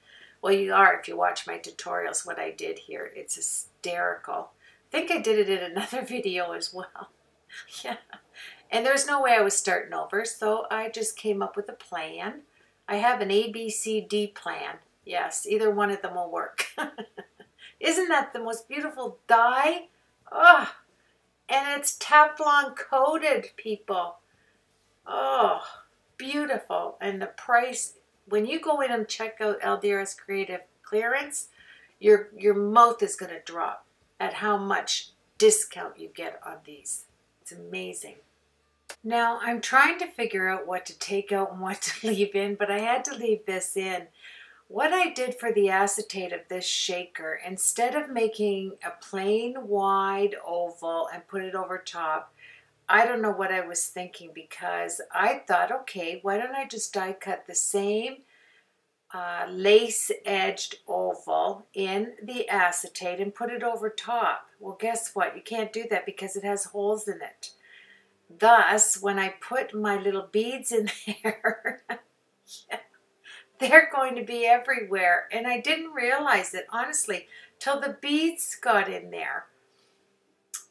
Well, you are if you watch my tutorials, what I did here. It's hysterical. I think I did it in another video as well. Yeah. And there's no way I was starting over, so I just came up with a plan. I have an ABCD plan. Yes, either one of them will work. Isn't that the most beautiful dye? Oh, and it's Teflon coated, people. Oh, beautiful. And the price, when you go in and check out Eldira's Creative Clearance, your mouth is going to drop at how much discount you get on these. It's amazing. Now I'm trying to figure out what to take out and what to leave in, but I had to leave this in. What I did for the acetate of this shaker, instead of making a plain wide oval and put it over top, I don't know what I was thinking, because I thought, okay, why don't I just die cut the same lace edged oval in the acetate and put it over top? Well, guess what? You can't do that because it has holes in it. Thus, when I put my little beads in there, yeah, they're going to be everywhere. And I didn't realize it, honestly, till the beads got in there.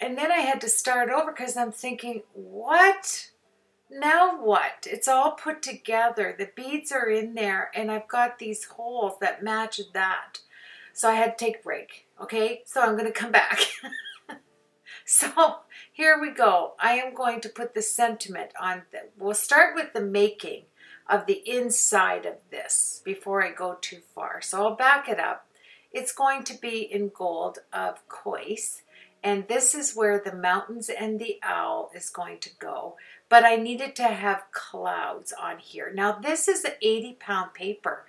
And then I had to start over because I'm thinking, what? Now what? It's all put together. The beads are in there and I've got these holes that match that. So I had to take a break. Okay, so I'm going to come back. So here we go. I am going to put the sentiment on. We'll start with the making of the inside of this before I go too far. So I'll back it up. It's going to be in gold, of course. And this is where the mountains and the owl is going to go. But I needed to have clouds on here. Now this is an 80-pound paper.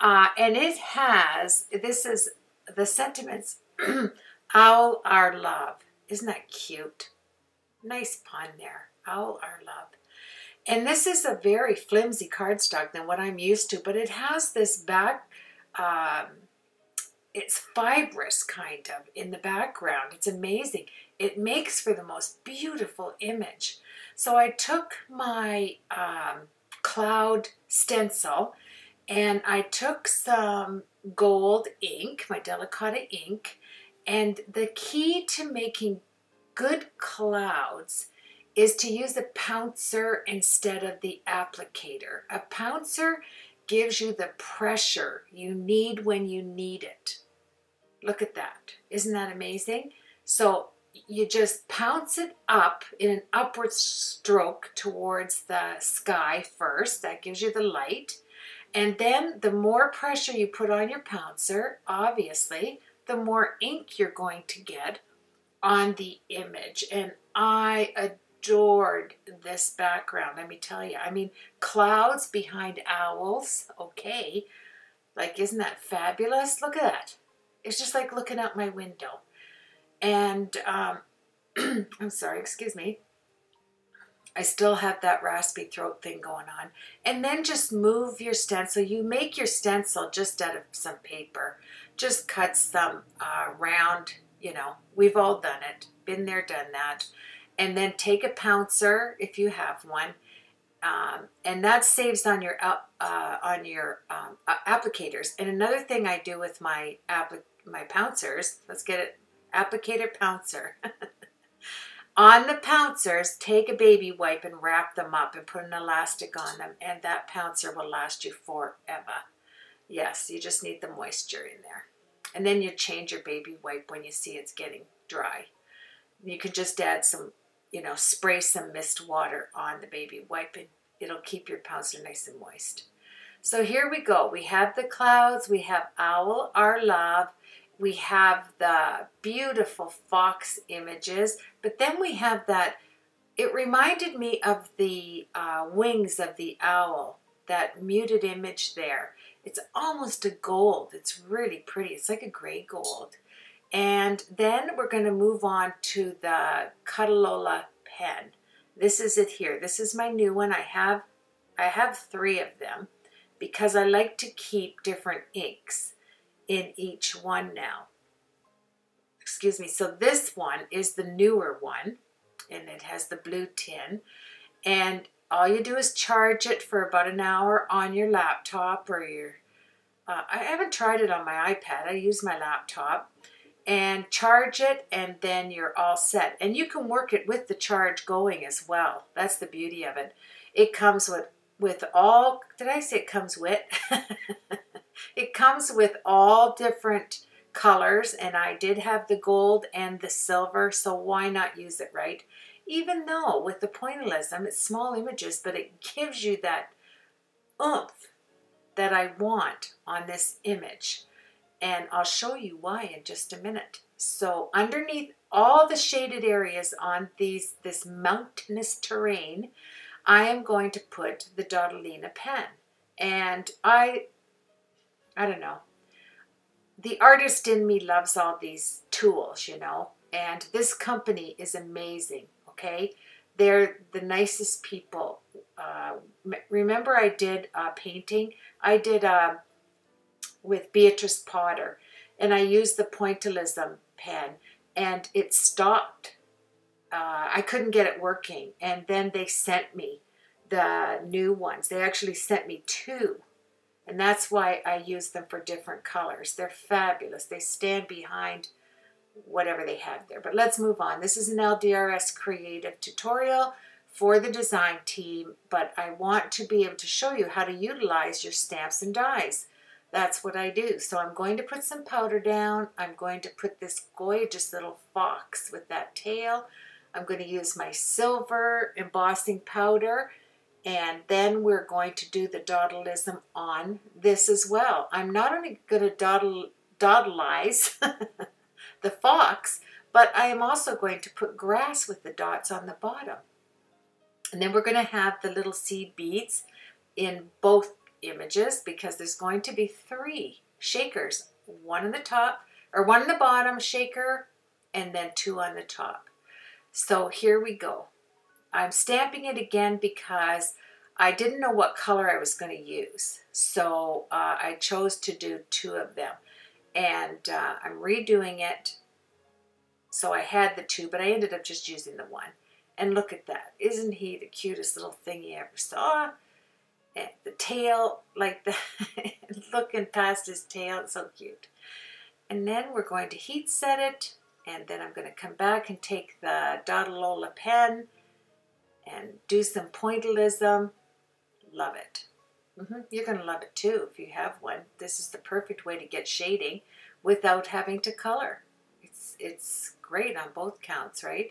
And it has, this is the sentiments, owl our love. Isn't that cute? Nice pun there, owl our love. And this is a very flimsy cardstock than what I'm used to, but it has this back, it's fibrous kind of in the background. It's amazing. It makes for the most beautiful image. So I took my cloud stencil and I took some gold ink, my Delicata ink, and the key to making good clouds is to use a pouncer instead of the applicator. A pouncer gives you the pressure you need when you need it. Look at that. Isn't that amazing? So you just pounce it up in an upward stroke towards the sky first. That gives you the light. And then the more pressure you put on your pouncer, obviously, the more ink you're going to get on the image. And I adored this background, let me tell you. I mean, clouds behind owls, okay. Like, isn't that fabulous? Look at that. It's just like looking out my window. And, I'm sorry, excuse me. I still have that raspy throat thing going on. And then just move your stencil. You make your stencil just out of some paper. Just cut some round, you know, we've all done it. Been there, done that. And then take a pouncer if you have one, and that saves on your applicators. And another thing I do with my pouncers, let's get it, applicator pouncer. On the pouncers, take a baby wipe and wrap them up and put an elastic on them, and that pouncer will last you forever. Yes, you just need the moisture in there. And then you change your baby wipe when you see it's getting dry. You can just add some, you know, spray some mist water on the baby wipe and it'll keep your pouncer nice and moist. So here we go. We have the clouds, we have owl, our love. we have the beautiful fox images, but then we have that, it reminded me of the wings of the owl, that muted image there. It's almost a gold. It's really pretty. It's like a gray gold. And then we're going to move on to the Cutalola pen. This is it here. This is my new one. I have three of them because I like to keep different inks in each one now. Excuse me. So this one is the newer one, and it has the blue tin. And all you do is charge it for about an hour on your laptop or your... I haven't tried it on my iPad. I use my laptop. And charge it, and then you're all set. And you can work it with the charge going as well. That's the beauty of it. It comes with all... Did I say it comes with? It comes with all different colors, and I did have the gold and the silver, so why not use it, right? Even though with the pointillism, it's small images, but it gives you that oomph that I want on this image. And I'll show you why in just a minute. So underneath all the shaded areas on this mountainous terrain, I am going to put the Dotellina pen. And I don't know. The artist in me loves all these tools, you know, and this company is amazing, okay? They're the nicest people. Remember I did a painting? I did with Beatrice Potter, and I used the pointillism pen, and it stopped. I couldn't get it working, and then they sent me the new ones. They actually sent me two. And that's why I use them for different colors. They're fabulous. They stand behind whatever they have there. But let's move on. This is an LDRS creative tutorial for the design team, but I want to be able to show you how to utilize your stamps and dies. That's what I do. So I'm going to put some powder down. I'm going to put this gorgeous little fox with that tail. I'm going to use my silver embossing powder. And then we're going to do the dottellism on this as well. I'm not only going to dottelize the fox, but I am also going to put grass with the dots on the bottom. And then we're going to have the little seed beads in both images because there's going to be three shakers. One on the top, or one on the bottom shaker, and then two on the top. So here we go. I'm stamping it again because I didn't know what color I was going to use. So I chose to do two of them. And I'm redoing it. So I had the two, but I ended up just using the one. And look at that. Isn't he the cutest little thing you ever saw? And the tail, like the looking past his tail. It's so cute. And then we're going to heat set it. And then I'm going to come back and take the Dotellina pen and do some pointillism. Love it. You're going to love it too if you have one. This is the perfect way to get shading without having to color. It's great on both counts, right?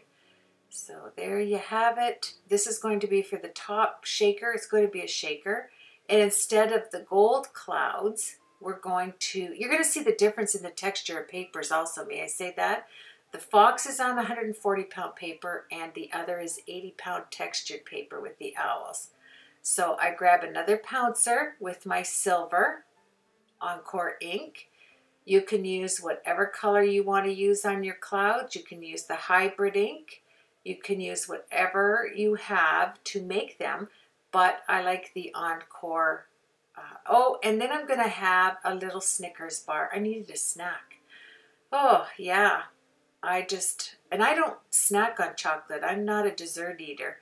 So there you have it. This is going to be for the top shaker. It's going to be a shaker. And instead of the gold clouds, you're going to see the difference in the texture of papers also. May I say that? The fox is on 140-pound paper, and the other is 80-pound textured paper with the owls. So I grab another pouncer with my silver Encore ink. You can use whatever color you want to use on your cloud. You can use the hybrid ink. You can use whatever you have to make them, but I like the Encore. Oh, and then I'm going to have a little Snickers bar. I needed a snack. Oh, yeah. And I don't snack on chocolate. I'm not a dessert eater,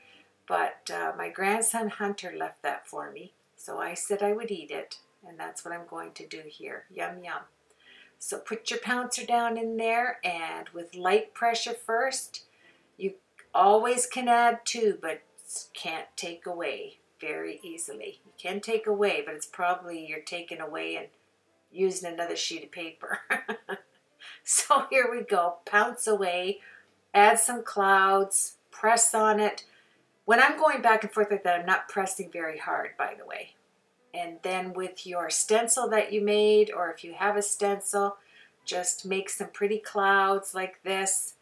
but my grandson Hunter left that for me. So I said I would eat it, and that's what I'm going to do here. Yum, yum. So put your pouncer down in there, and with light pressure first. You always can add to, but can't take away very easily. You can take away, but it's probably you're taking away and using another sheet of paper. So here we go, pounce away, add some clouds, press on it. When I'm going back and forth like that, I'm not pressing very hard, by the way. And then with your stencil that you made, or if you have a stencil, Just make some pretty clouds like this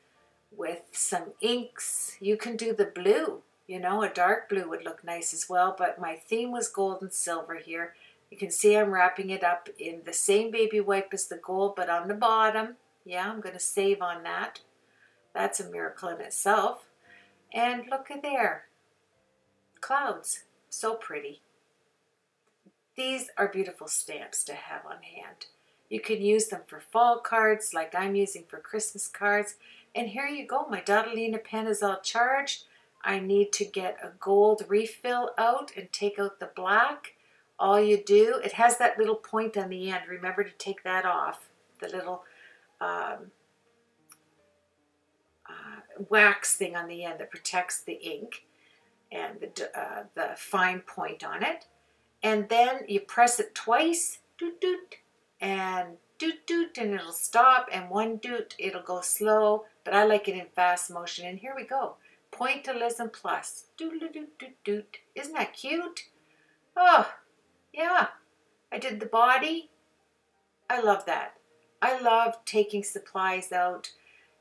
with some inks. You can do the blue, you know, a dark blue would look nice as well, but my theme was gold and silver here. You can see I'm wrapping it up in the same baby wipe as the gold, but on the bottom. Yeah, I'm going to save on that. That's a miracle in itself. And look at there, clouds, so pretty. These are beautiful stamps to have on hand. You can use them for fall cards like I'm using for Christmas cards. And here you go, my Dottalina pen is all charged. I need to get a gold refill out and take out the black. All you do, it has that little point on the end. Remember to take that off, the little wax thing on the end that protects the ink and the fine point on it. And then you press it twice, doot doot, and doot doot, and it'll stop, and one doot, it'll go slow, but I like it in fast motion. And here we go, Pointillism Plus, doot doot doot doot doot. Isn't that cute? Oh, yeah, I did the body. I love that. I love taking supplies out.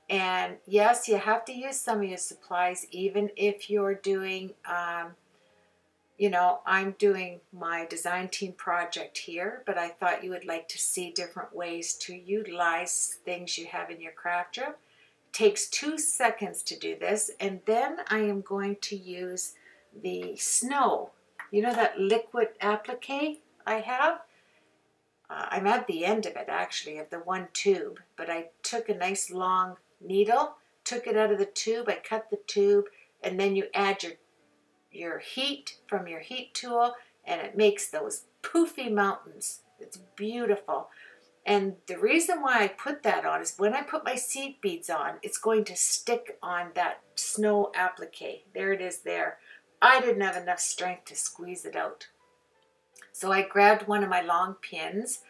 And yes, you have to use some of your supplies, even if you're doing, you know, I'm doing my design team project here, but I thought you would like to see different ways to utilize things you have in your craft room. It takes 2 seconds to do this, and then I am going to use the snow. You know that liquid applique I have? I'm at the end of it, actually, of the one tube, but I took a nice long needle, took it out of the tube, I cut the tube, and then you add your heat from your heat tool, and it makes those poofy mountains. It's beautiful. And the reason why I put that on is when I put my seed beads on, it's going to stick on that snow applique. There it is there. I didn't have enough strength to squeeze it out. So I grabbed one of my long pins,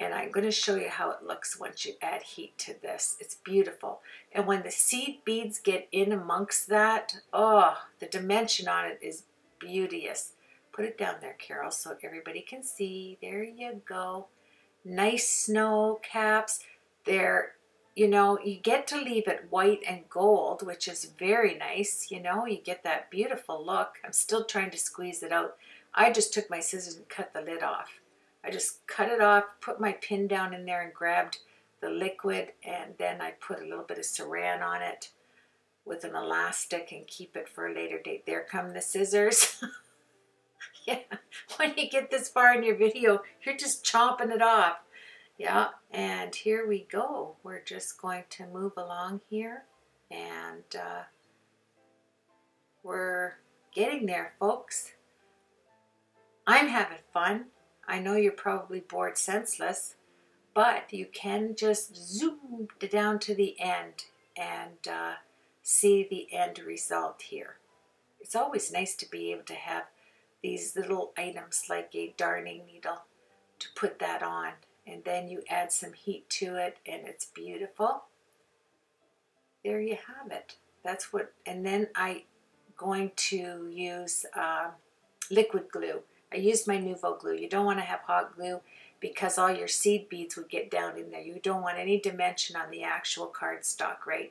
and I'm going to show you how it looks once you add heat to this. It's beautiful. And when the seed beads get in amongst that, oh, the dimension on it is beauteous. Put it down there, Carol, so everybody can see. There you go. Nice snow caps. They're, you know, you get to leave it white and gold, which is very nice. You know, you get that beautiful look. I'm still trying to squeeze it out. I just took my scissors and cut the lid off. I just cut it off, put my pin down in there and grabbed the liquid, and then I put a little bit of Saran on it with an elastic and keep it for a later date. There come the scissors. Yeah, when you get this far in your video, you're just chomping it off. Yeah, and here we go. We're just going to move along here, and we're getting there, folks. I'm having fun. I know you're probably bored senseless, but you can just zoom down to the end and see the end result here. It's always nice to be able to have these little items like a darning needle to put that on. And then you add some heat to it and it's beautiful. There you have it. That's what, and then I'm going to use liquid glue. I used my Nouveau glue. You don't want to have hot glue because all your seed beads would get down in there. You don't want any dimension on the actual cardstock, right?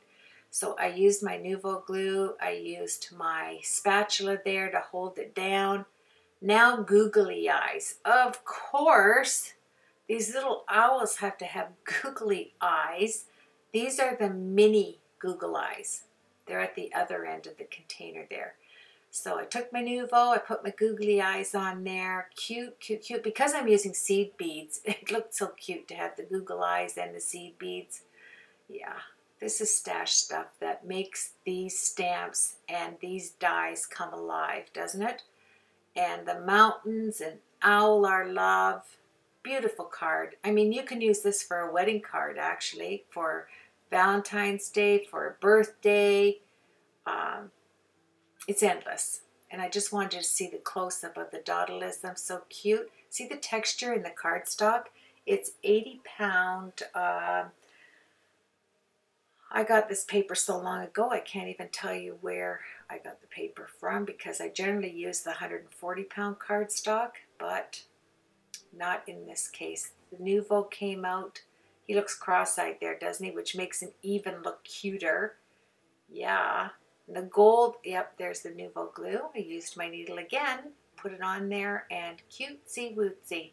So I used my Nouveau glue. I used my spatula there to hold it down. Now googly eyes. Of course, these little owls have to have googly eyes. These are the mini googly eyes. They're at the other end of the container there. So I took my Nouveau, I put my googly eyes on there, cute, cute, cute. Because I'm using seed beads, it looked so cute to have the googly eyes and the seed beads. Yeah, this is stash stuff that makes these stamps and these dies come alive, doesn't it? And the mountains and owl our love, beautiful card. I mean, you can use this for a wedding card, actually, for Valentine's Day, for a birthday. It's endless. And I just wanted you to see the close-up of the Dottalina. So cute. See the texture in the cardstock? It's 80-pound. I got this paper so long ago, I can't even tell you where I got the paper from because I generally use the 140-pound cardstock, but not in this case. The Nouveau came out. He looks cross-eyed there, doesn't he? Which makes him even look cuter. Yeah. And the gold, yep, there's the Nouveau glue. I used my needle again, put it on there, and cutesy wootsy.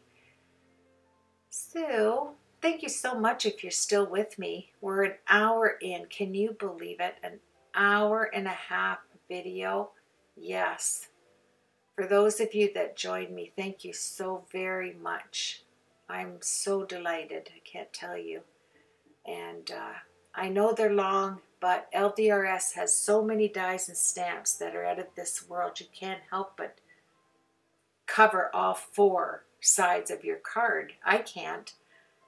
So, thank you so much if you're still with me. We're an hour in. Can you believe it? An hour and a half video. Yes. For those of you that joined me, thank you so very much. I'm so delighted. I can't tell you. And I know they're long, but LDRS has so many dies and stamps that are out of this world. You can't help but cover all four sides of your card. I can't.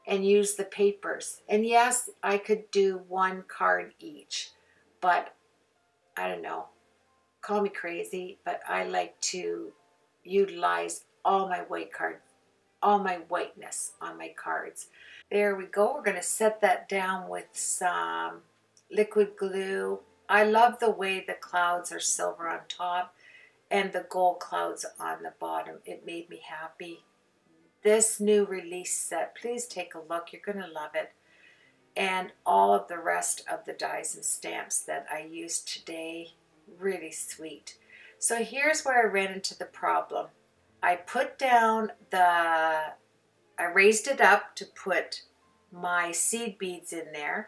And use the papers. And yes, I could do one card each. But I don't know. Call me crazy, but I like to utilize all my white cards, all my whiteness on my cards. There we go. We're going to set that down with some liquid glue. I love the way the clouds are silver on top and the gold clouds on the bottom. It made me happy. This new release set, please take a look. You're going to love it. And all of the rest of the dies and stamps that I used today. Really sweet. So here's where I ran into the problem. I raised it up to put my seed beads in there.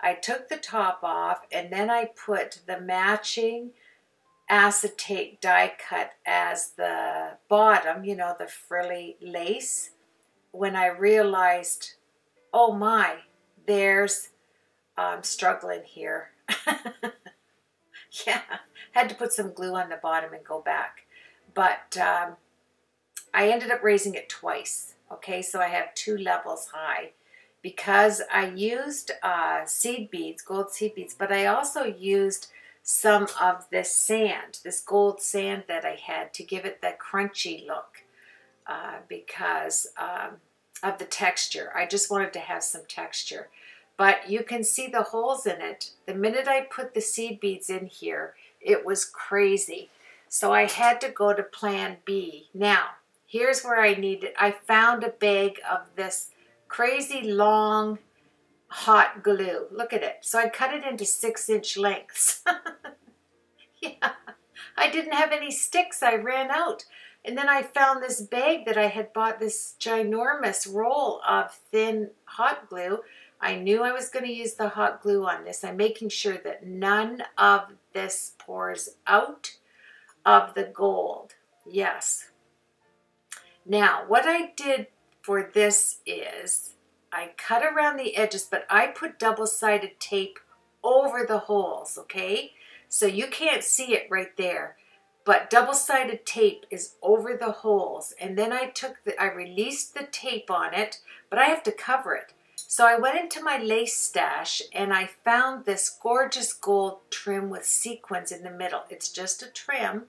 I took the top off and then I put the matching acetate die cut as the bottom, you know, the frilly lace. When I realized, oh my, there's, I'm struggling here. Yeah, had to put some glue on the bottom and go back. But I ended up raising it twice, okay? So I have two levels high because I used seed beads, gold seed beads, but I also used some of this sand, this gold sand that I had to give it the crunchy look because of the texture. I just wanted to have some texture. But you can see the holes in it. The minute I put the seed beads in here, it was crazy. So I had to go to plan B. Now, here's where I found a bag of this crazy long hot glue. Look at it. So I cut it into 6-inch lengths. Yeah, I didn't have any sticks. I ran out. And then I found this bag that I had bought, this ginormous roll of thin hot glue. I knew I was going to use the hot glue on this. I'm making sure that none of this pours out of the gold. Yes. Now, what I did for this is I cut around the edges, but I put double-sided tape over the holes, okay? So you can't see it right there, but double-sided tape is over the holes. And then I released the tape on it, but I have to cover it. So I went into my lace stash and I found this gorgeous gold trim with sequins in the middle. It's just a trim.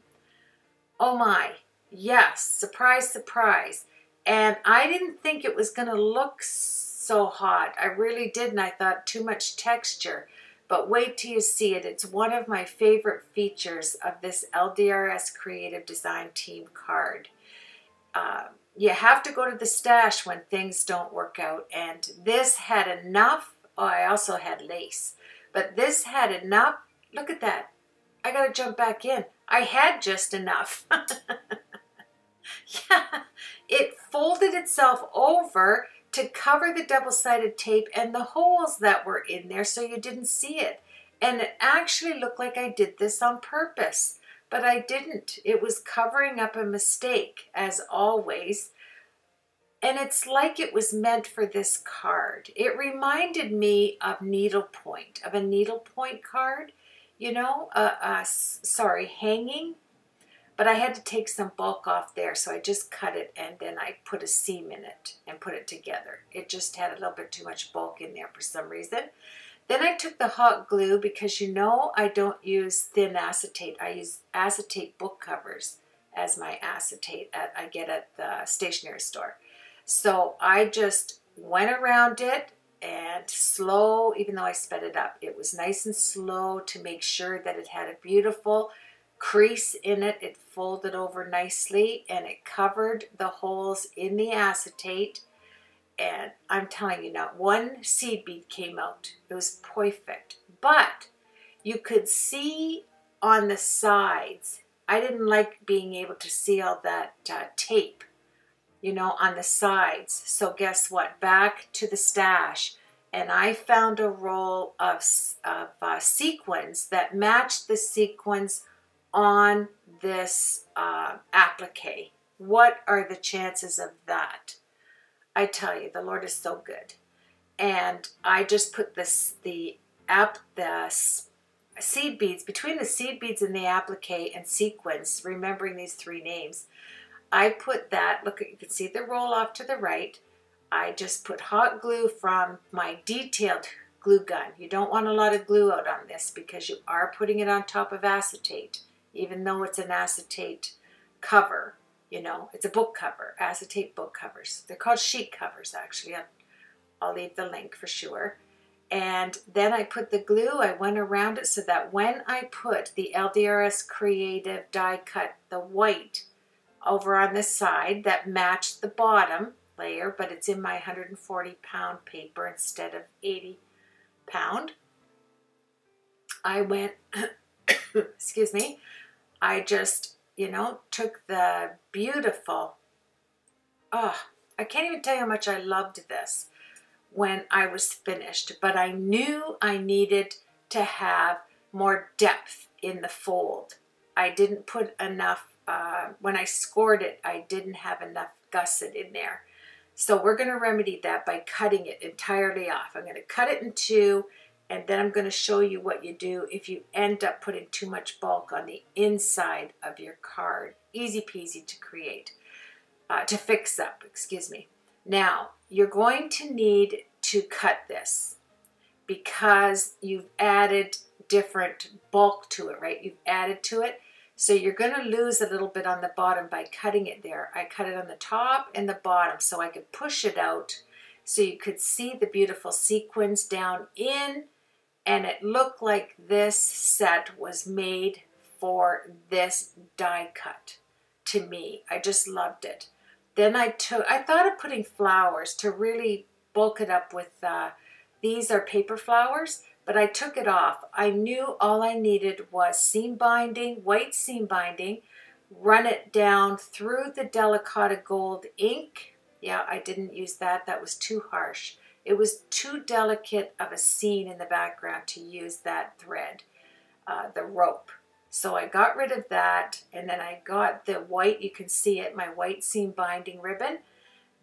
Oh my, yes, surprise, surprise. And I didn't think it was going to look so hot. I really didn't. I thought too much texture. But wait till you see it. It's one of my favorite features of this LDRS Creative Design Team card. You have to go to the stash when things don't work out. And this had enough. Oh, I also had lace. But this had enough. Look at that. I got to jump back in. I had just enough. Yeah. It folded itself over to cover the double-sided tape and the holes that were in there so you didn't see it. And it actually looked like I did this on purpose. But I didn't. It was covering up a mistake, as always. And it's like it was meant for this card. It reminded me of needlepoint, of a needlepoint card, you know, sorry, hanging. But I had to take some bulk off there, so I just cut it and then I put a seam in it and put it together. It just had a little bit too much bulk in there for some reason. Then I took the hot glue because you know I don't use thin acetate. I use acetate book covers as my acetate that I get at the stationery store. So I just went around it and slow, even though I sped it up, it was nice and slow to make sure that it had a beautiful crease in it. It folded over nicely and it covered the holes in the acetate. and I'm telling you, not one seed bead came out. It was perfect. But you could see on the sides. I didn't like being able to see all that tape, you know, on the sides. So guess what? Back to the stash. And I found a roll of sequins that matched the sequins on this applique. What are the chances of that? I tell you, the Lord is so good. And I just put the seed beads, between the seed beads and the applique and sequins, remembering these three names, I put that, look, you can see the roll off to the right. I just put hot glue from my detailed glue gun. You don't want a lot of glue out on this because you are putting it on top of acetate, even though it's an acetate cover. You know, it's a book cover, acetate book covers. They're called sheet covers, actually. I'll leave the link for sure. And then I put the glue, I went around it so that when I put the LDRS Creative die cut, the white, over on the side that matched the bottom layer, but it's in my 140-pound paper instead of 80-pound. I went, excuse me, I just, you know, took the beautiful, oh, I can't even tell you how much I loved this when I was finished, but I knew I needed to have more depth in the fold. I didn't put enough, when I scored it, I didn't have enough gusset in there. So we're going to remedy that by cutting it entirely off. I'm going to cut it in two, and then I'm going to show you what you do if you end up putting too much bulk on the inside of your card. Easy peasy to create, to fix up, excuse me. Now, you're going to need to cut this because you've added different bulk to it, right? You've added to it. So you're going to lose a little bit on the bottom by cutting it there. I cut it on the top and the bottom so I could push it out so you could see the beautiful sequins down in, and it looked like this set was made for this die cut to me. I just loved it. Then I thought of putting flowers to really bulk it up with, these are paper flowers. But I took it off. I knew all I needed was seam binding, white seam binding, run it down through the Delicata Gold ink. Yeah, I didn't use that. That was too harsh. It was too delicate of a scene in the background to use that thread, the rope. So I got rid of that, and then I got the white, you can see it, my white seam binding ribbon.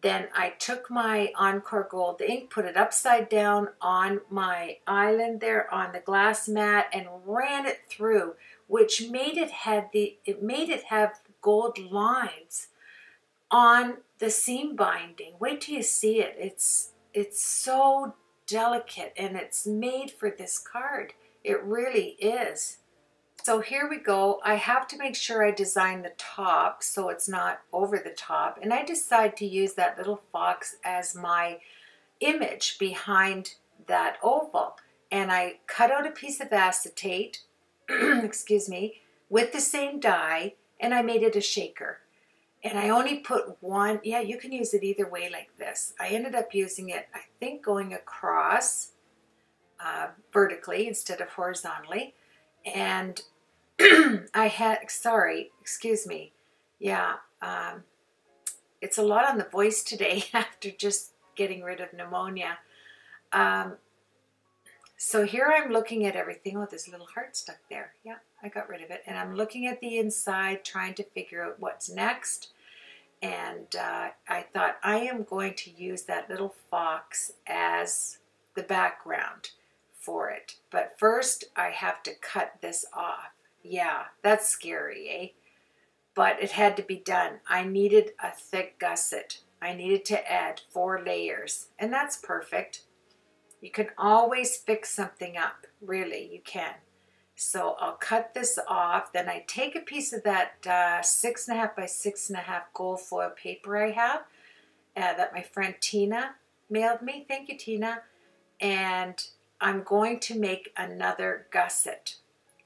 Then I took my Encore Gold ink, put it upside down on my island there on the glass mat, and ran it through, which made it have gold lines on the seam binding. Wait till you see it. It's so delicate, and it's made for this card. It really is. So here we go. I have to make sure I design the top so it's not over the top. And I decide to use that little fox as my image behind that oval. And I cut out a piece of acetate, excuse me, with the same die, and I made it a shaker. And I only put one. Yeah, you can use it either way like this. I ended up using it, I think, going across vertically instead of horizontally. And I had, sorry, excuse me. Yeah, it's a lot on the voice today after just getting rid of pneumonia. So here I'm looking at everything. Oh, there's a little heart stuck there. Yeah, I got rid of it. And I'm looking at the inside, trying to figure out what's next. And I thought I am going to use that little fox as the background for it. But first I have to cut this off. Yeah, that's scary, eh? But it had to be done. I needed a thick gusset. I needed to add 4 layers, and that's perfect. You can always fix something up, really, you can. So I'll cut this off, then I take a piece of that 6.5 by 6.5 gold foil paper I have that my friend Tina mailed me. Thank you, Tina. And I'm going to make another gusset.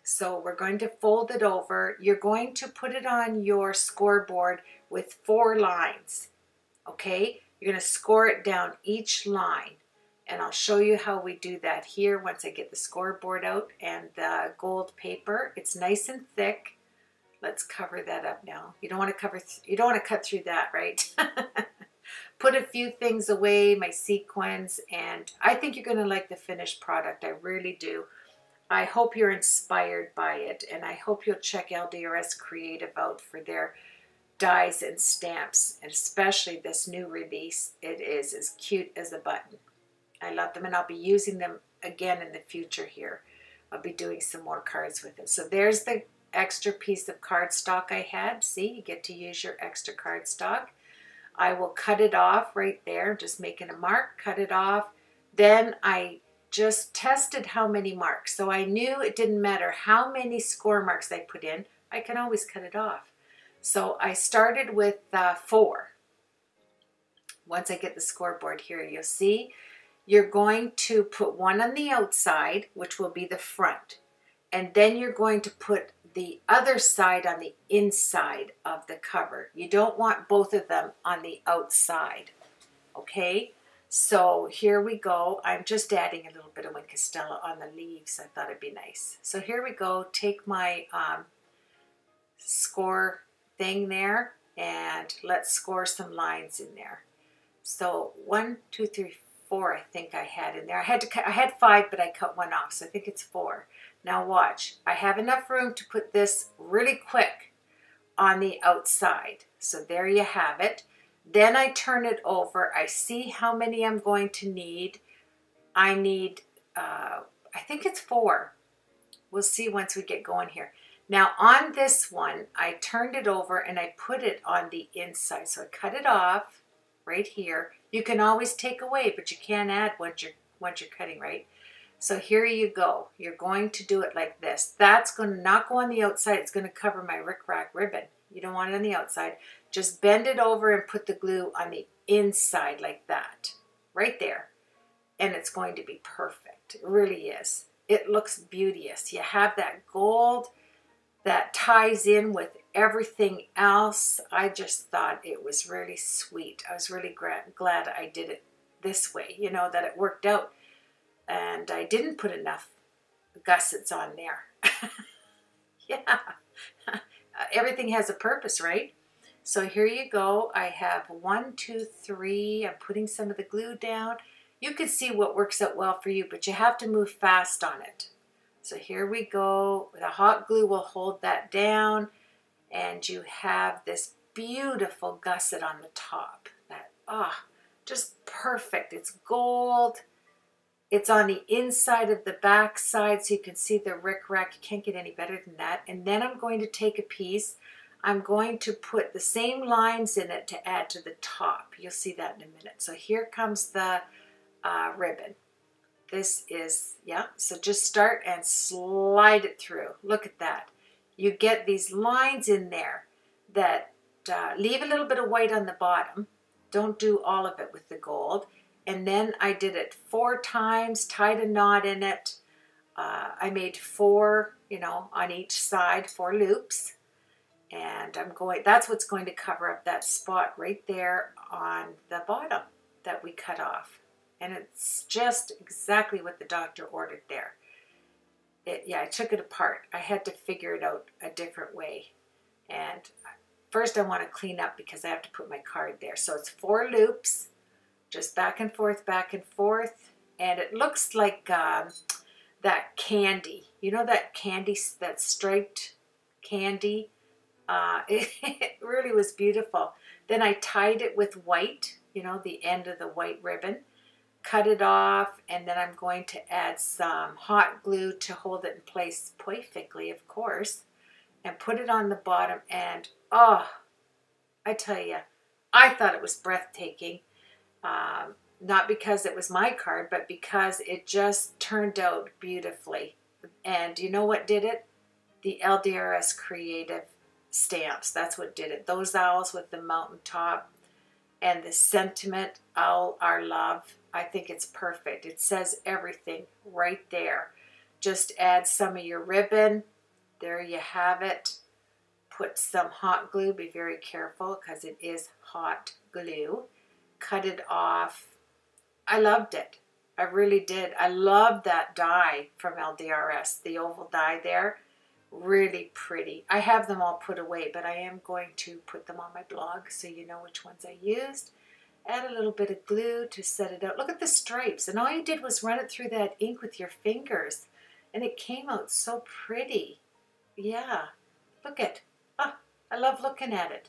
So we're going to fold it over. You're going to put it on your scoreboard with 4 lines, okay? You're going to score down each line, and I'll show you how we do that here once I get the scoreboard out and the gold paper. It's nice and thick. Let's cover that up now. You don't want to cut through that, right? Put a few things away, my sequins, and I think you're going to like the finished product. I really do. I hope you're inspired by it, and I hope you'll check LDRS Creative out for their dies and stamps, and especially this new release. It is as cute as a button. I love them, and I'll be using them again in the future here. I'll be doing some more cards with them. So there's the extra piece of cardstock I had. See, you get to use your extra cardstock. I will cut it off right there, just making a mark, cut it off. Then I just tested how many marks. So I knew it didn't matter how many score marks I put in, I can always cut it off. So I started with 4. Once I get the scoreboard here, you'll see you're going to put one on the outside, which will be the front. And then you're going to put the other side on the inside of the cover. You don't want both of them on the outside, okay? So here we go. I'm just adding a little bit of Wynn Costello on the leaves. I thought it'd be nice. So here we go. Take my score thing there, and let's score some lines in there. So 1, 2, 3, 4 I think I had in there. I had 5, but I cut one off, so I think it's 4. Now watch, I have enough room to put this really quick on the outside. So there you have it. Then I turn it over. I see how many I'm going to need. I need, I think it's 4. We'll see once we get going here. Now on this one, I turned it over and I put it on the inside. So I cut it off right here. You can always take away, but you can add once you're cutting, right? So here you go. You're going to do it like this. That's going to not go on the outside. It's going to cover my rickrack ribbon. You don't want it on the outside. Just bend it over and put the glue on the inside like that, right there. And it's going to be perfect. It really is. It looks beauteous. You have that gold that ties in with everything else. I just thought it was really sweet. I was really glad I did it this way, you know, that it worked out. And I didn't put enough gussets on there. Yeah. Everything has a purpose, right? So here you go. I have 1, 2, 3. I'm putting some of the glue down. You can see what works out well for you, but you have to move fast on it. So here we go. The hot glue will hold that down. And you have this beautiful gusset on the top. That, just perfect. It's gold. It's on the inside of the back side, so you can see the rickrack. You can't get any better than that. And then I'm going to take a piece. I'm going to put the same lines in it to add to the top. You'll see that in a minute. So here comes the ribbon. This is, yeah, so just start and slide it through. Look at that. You get these lines in there that leave a little bit of white on the bottom. Don't do all of it with the gold. And then I did it 4 times, tied a knot in it. I made 4, you know, on each side, 4 loops. And I'm going, that's what's going to cover up that spot right there on the bottom that we cut off. And it's just exactly what the doctor ordered there. Yeah, I took it apart. I had to figure it out a different way. And first I want to clean up because I have to put my card there. So it's 4 loops. Just back and forth, and it looks like that candy. You know that candy, that striped candy? It really was beautiful. Then I tied it with white, you know, the end of the white ribbon, cut it off, and then I'm going to add some hot glue to hold it in place perfectly, of course, and put it on the bottom, and oh, I tell you, I thought it was breathtaking. Not because it was my card, but because it just turned out beautifully. And you know what did it? The LDRS Creative stamps. That's what did it. Those owls with the mountaintop and the sentiment, "Owl, our love." I think it's perfect. It says everything right there. Just add some of your ribbon. There you have it. Put some hot glue. Be very careful because it is hot glue. cut it off. I loved it. I really did. I loved that die from LDRS, the oval die there. Really pretty. I have them all put away, but I am going to put them on my blog so you know which ones I used. Add a little bit of glue to set it out. Look at the stripes. And all you did was run it through that ink with your fingers. And it came out so pretty. Yeah. Look it. Ah, I love looking at it.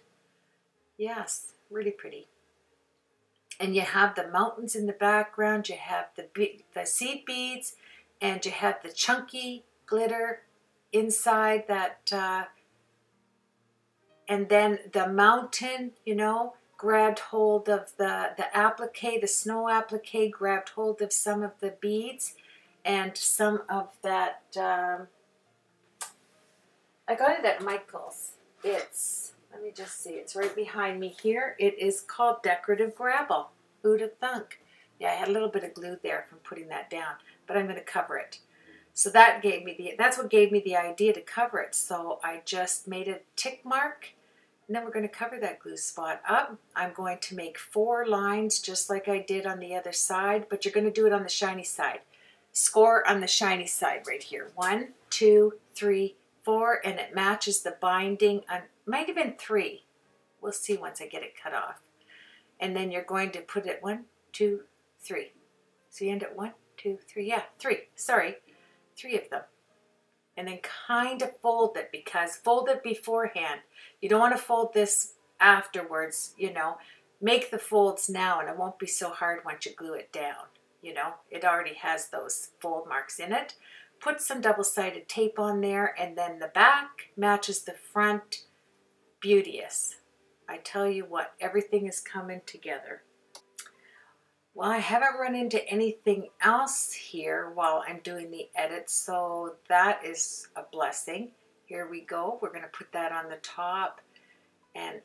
Yes, really pretty. And you have the mountains in the background. You have the seed beads. And you have the chunky glitter inside that. And then the mountain, you know, grabbed hold of the applique, the snow applique, grabbed hold of some of the beads and some of that, I got it at Michael's. It's, let me just see, it's right behind me here. It is called decorative gravel. Who'd have thunk? Yeah, I had a little bit of glue there from putting that down, but I'm going to cover it. So that gave me the, that's what gave me the idea to cover it. So I just made a tick mark. And then we're going to cover that glue spot up. I'm going to make 4 lines just like I did on the other side, but you're going to do it on the shiny side. Score on the shiny side right here. 1, 2, 3, 4, and it matches the binding. It might have been 3. We'll see once I get it cut off. And then you're going to put it 1, 2, 3. So you end at 1, 2, 3. Yeah, 3. Sorry. 3 of them. And then kind of fold it, because fold it beforehand. You don't want to fold this afterwards, you know. Make the folds now and it won't be so hard once you glue it down, you know. It already has those fold marks in it. Put some double-sided tape on there, and then the back matches the front. Beauteous. I tell you what, everything is coming together. Well, I haven't run into anything else here while I'm doing the edit, so that is a blessing. Here we go. We're going to put that on the top. And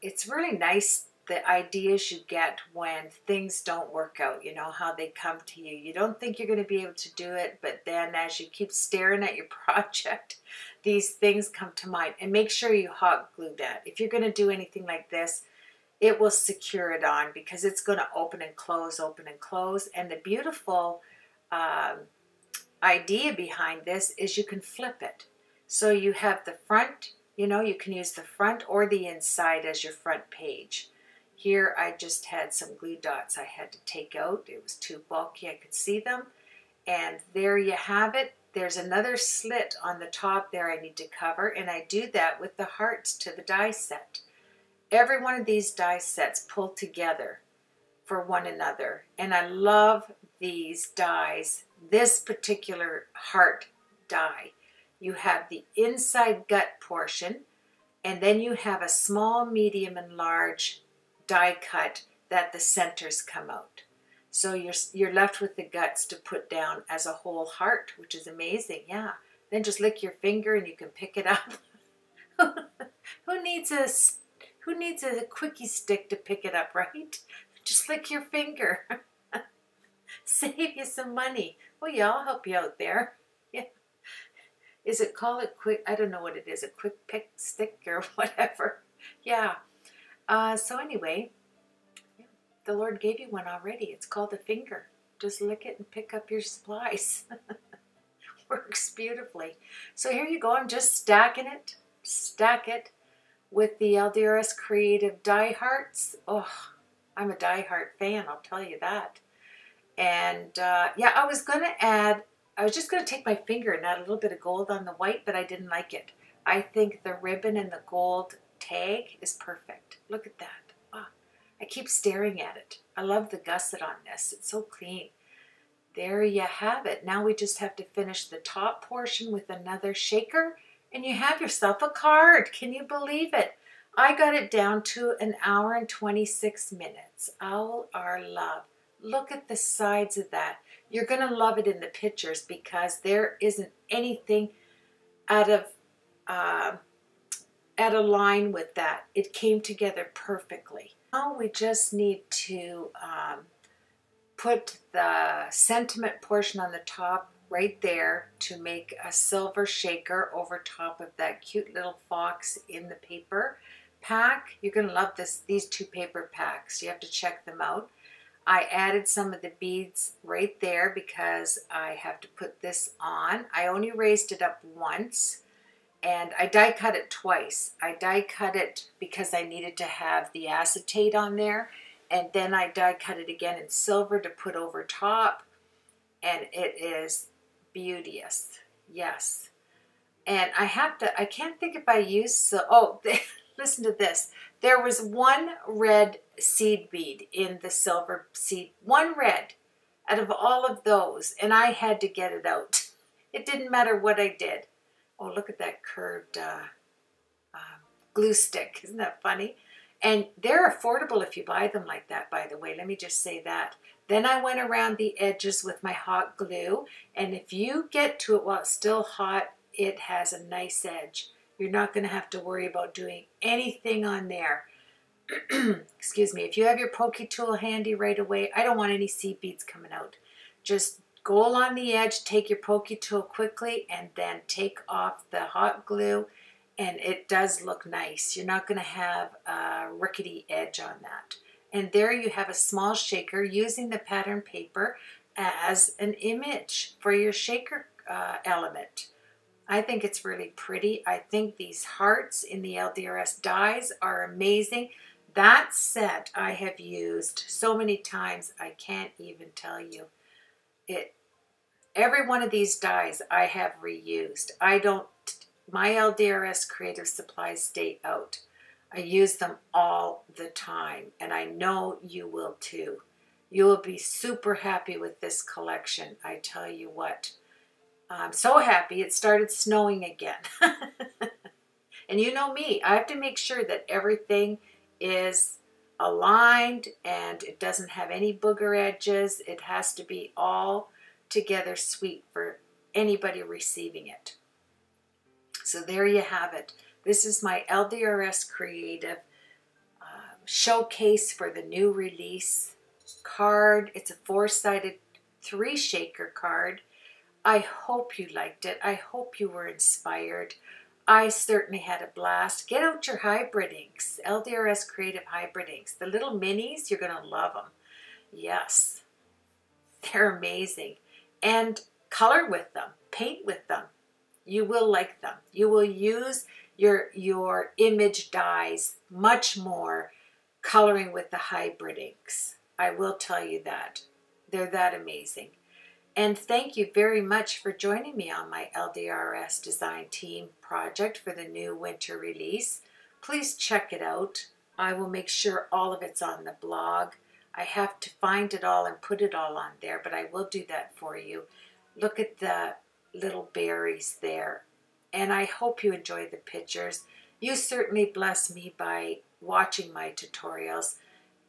it's really nice, the ideas you get when things don't work out, you know, how they come to you. You don't think you're going to be able to do it, but then as you keep staring at your project, these things come to mind. And make sure you hot glue that. If you're going to do anything like this, it will secure it on, because it's going to open and close. And the beautiful idea behind this is you can flip it. So you have the front, you know, you can use the front or the inside as your front page. Here I just had some glue dots I had to take out. It was too bulky, I could see them. And there you have it. There's another slit on the top there I need to cover. And I do that with the hearts to the die set. Every one of these die sets pull together for one another. And I love these dies, this particular heart die. You have the inside gut portion, and then you have a small, medium, and large die cut that the centers come out. So you're left with the guts to put down as a whole heart, which is amazing, yeah. Then just lick your finger and you can pick it up. Who needs a quickie stick to pick it up, right? Just lick your finger. Save you some money. Well, yeah, I'll help you out there. Yeah. Is it called a quick, I don't know what it is, a quick pick stick or whatever. Yeah. So anyway, yeah, the Lord gave you one already. It's called a finger. Just lick it and pick up your supplies. Works beautifully. So here you go. I'm just stacking it. Stack it. With the LDRS Creative Die Hearts. Oh, I'm a Die Heart fan, I'll tell you that. And yeah, I was just gonna take my finger and add a little bit of gold on the white, but I didn't like it. I think the ribbon and the gold tag is perfect. Look at that. Oh, I keep staring at it. I love the gusset on this, it's so clean. There you have it. Now we just have to finish the top portion with another shaker. And you have yourself a card. Can you believe it? I got it down to 1 hour and 26 minutes. Owl Our Love. Look at the sides of that. You're going to love it in the pictures, because there isn't anything out of line with that. It came together perfectly. Now we just need to put the sentiment portion on the top right there to make a silver shaker over top of that cute little fox in the paper. pack. You're going to love these two paper packs. You have to check them out. I added some of the beads right there because I have to put this on. I only raised it up once, and I die cut it twice. I die cut it because I needed to have the acetate on there, and then I die cut it again in silver to put over top, and it is beauteous. Yes. And I have to, I can't think if I used, listen to this. There was one red seed bead in the silver seed, one red out of all of those, and I had to get it out. It didn't matter what I did. Oh, look at that curved glue stick. Isn't that funny? And they're affordable if you buy them like that, by the way. Let me just say that. Then I went around the edges with my hot glue, and if you get to it while it's still hot, it has a nice edge. You're not going to have to worry about doing anything on there. Excuse me. If you have your pokey tool handy right away, I don't want any seed beads coming out. Just go along the edge, take your pokey tool quickly, and then take off the hot glue, and it does look nice. You're not going to have a rickety edge on that. And there you have a small shaker using the pattern paper as an image for your shaker element. I think it's really pretty. I think these hearts in the LDRS dies are amazing. That set I have used so many times, I can't even tell you. Every one of these dies I have reused. My LDRS creative supplies stay out. I use them all the time, and I know you will too. You will be super happy with this collection. I tell you what. I'm so happy it started snowing again. And you know me, I have to make sure that everything is aligned and it doesn't have any booger edges. It has to be all together sweet for anybody receiving it. So there you have it. This is my LDRS Creative showcase for the new release card. It's a 4-sided 3 shaker card. I hope you liked it. I hope you were inspired. I certainly had a blast. Get out your hybrid inks, LDRS Creative hybrid inks. The little minis, you're going to love them. Yes, they're amazing. And color with them. Paint with them. You will like them. You will use your image dyes much more coloring with the hybrid inks. I will tell you that. They're that amazing. And thank you very much for joining me on my LDRS Design Team project for the new winter release. Please check it out. I will make sure all of it's on the blog. I have to find it all and put it all on there, but I will do that for you. Look at the little berries there. And I hope you enjoy the pictures. You certainly bless me by watching my tutorials.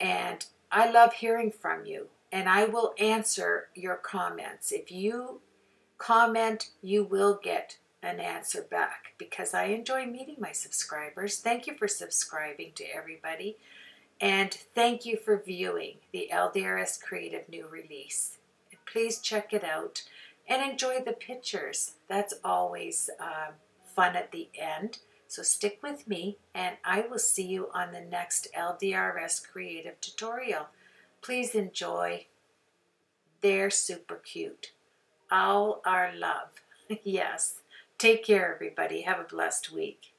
And I love hearing from you. And I will answer your comments. If you comment, you will get an answer back because I enjoy meeting my subscribers. Thank you for subscribing to everybody. And thank you for viewing the LDRS Creative new release. Please check it out and enjoy the pictures. That's always fun at the end. So stick with me, and I will see you on the next LDRS Creative tutorial. Please enjoy. They're super cute. All our love. Yes. Take care, everybody. Have a blessed week.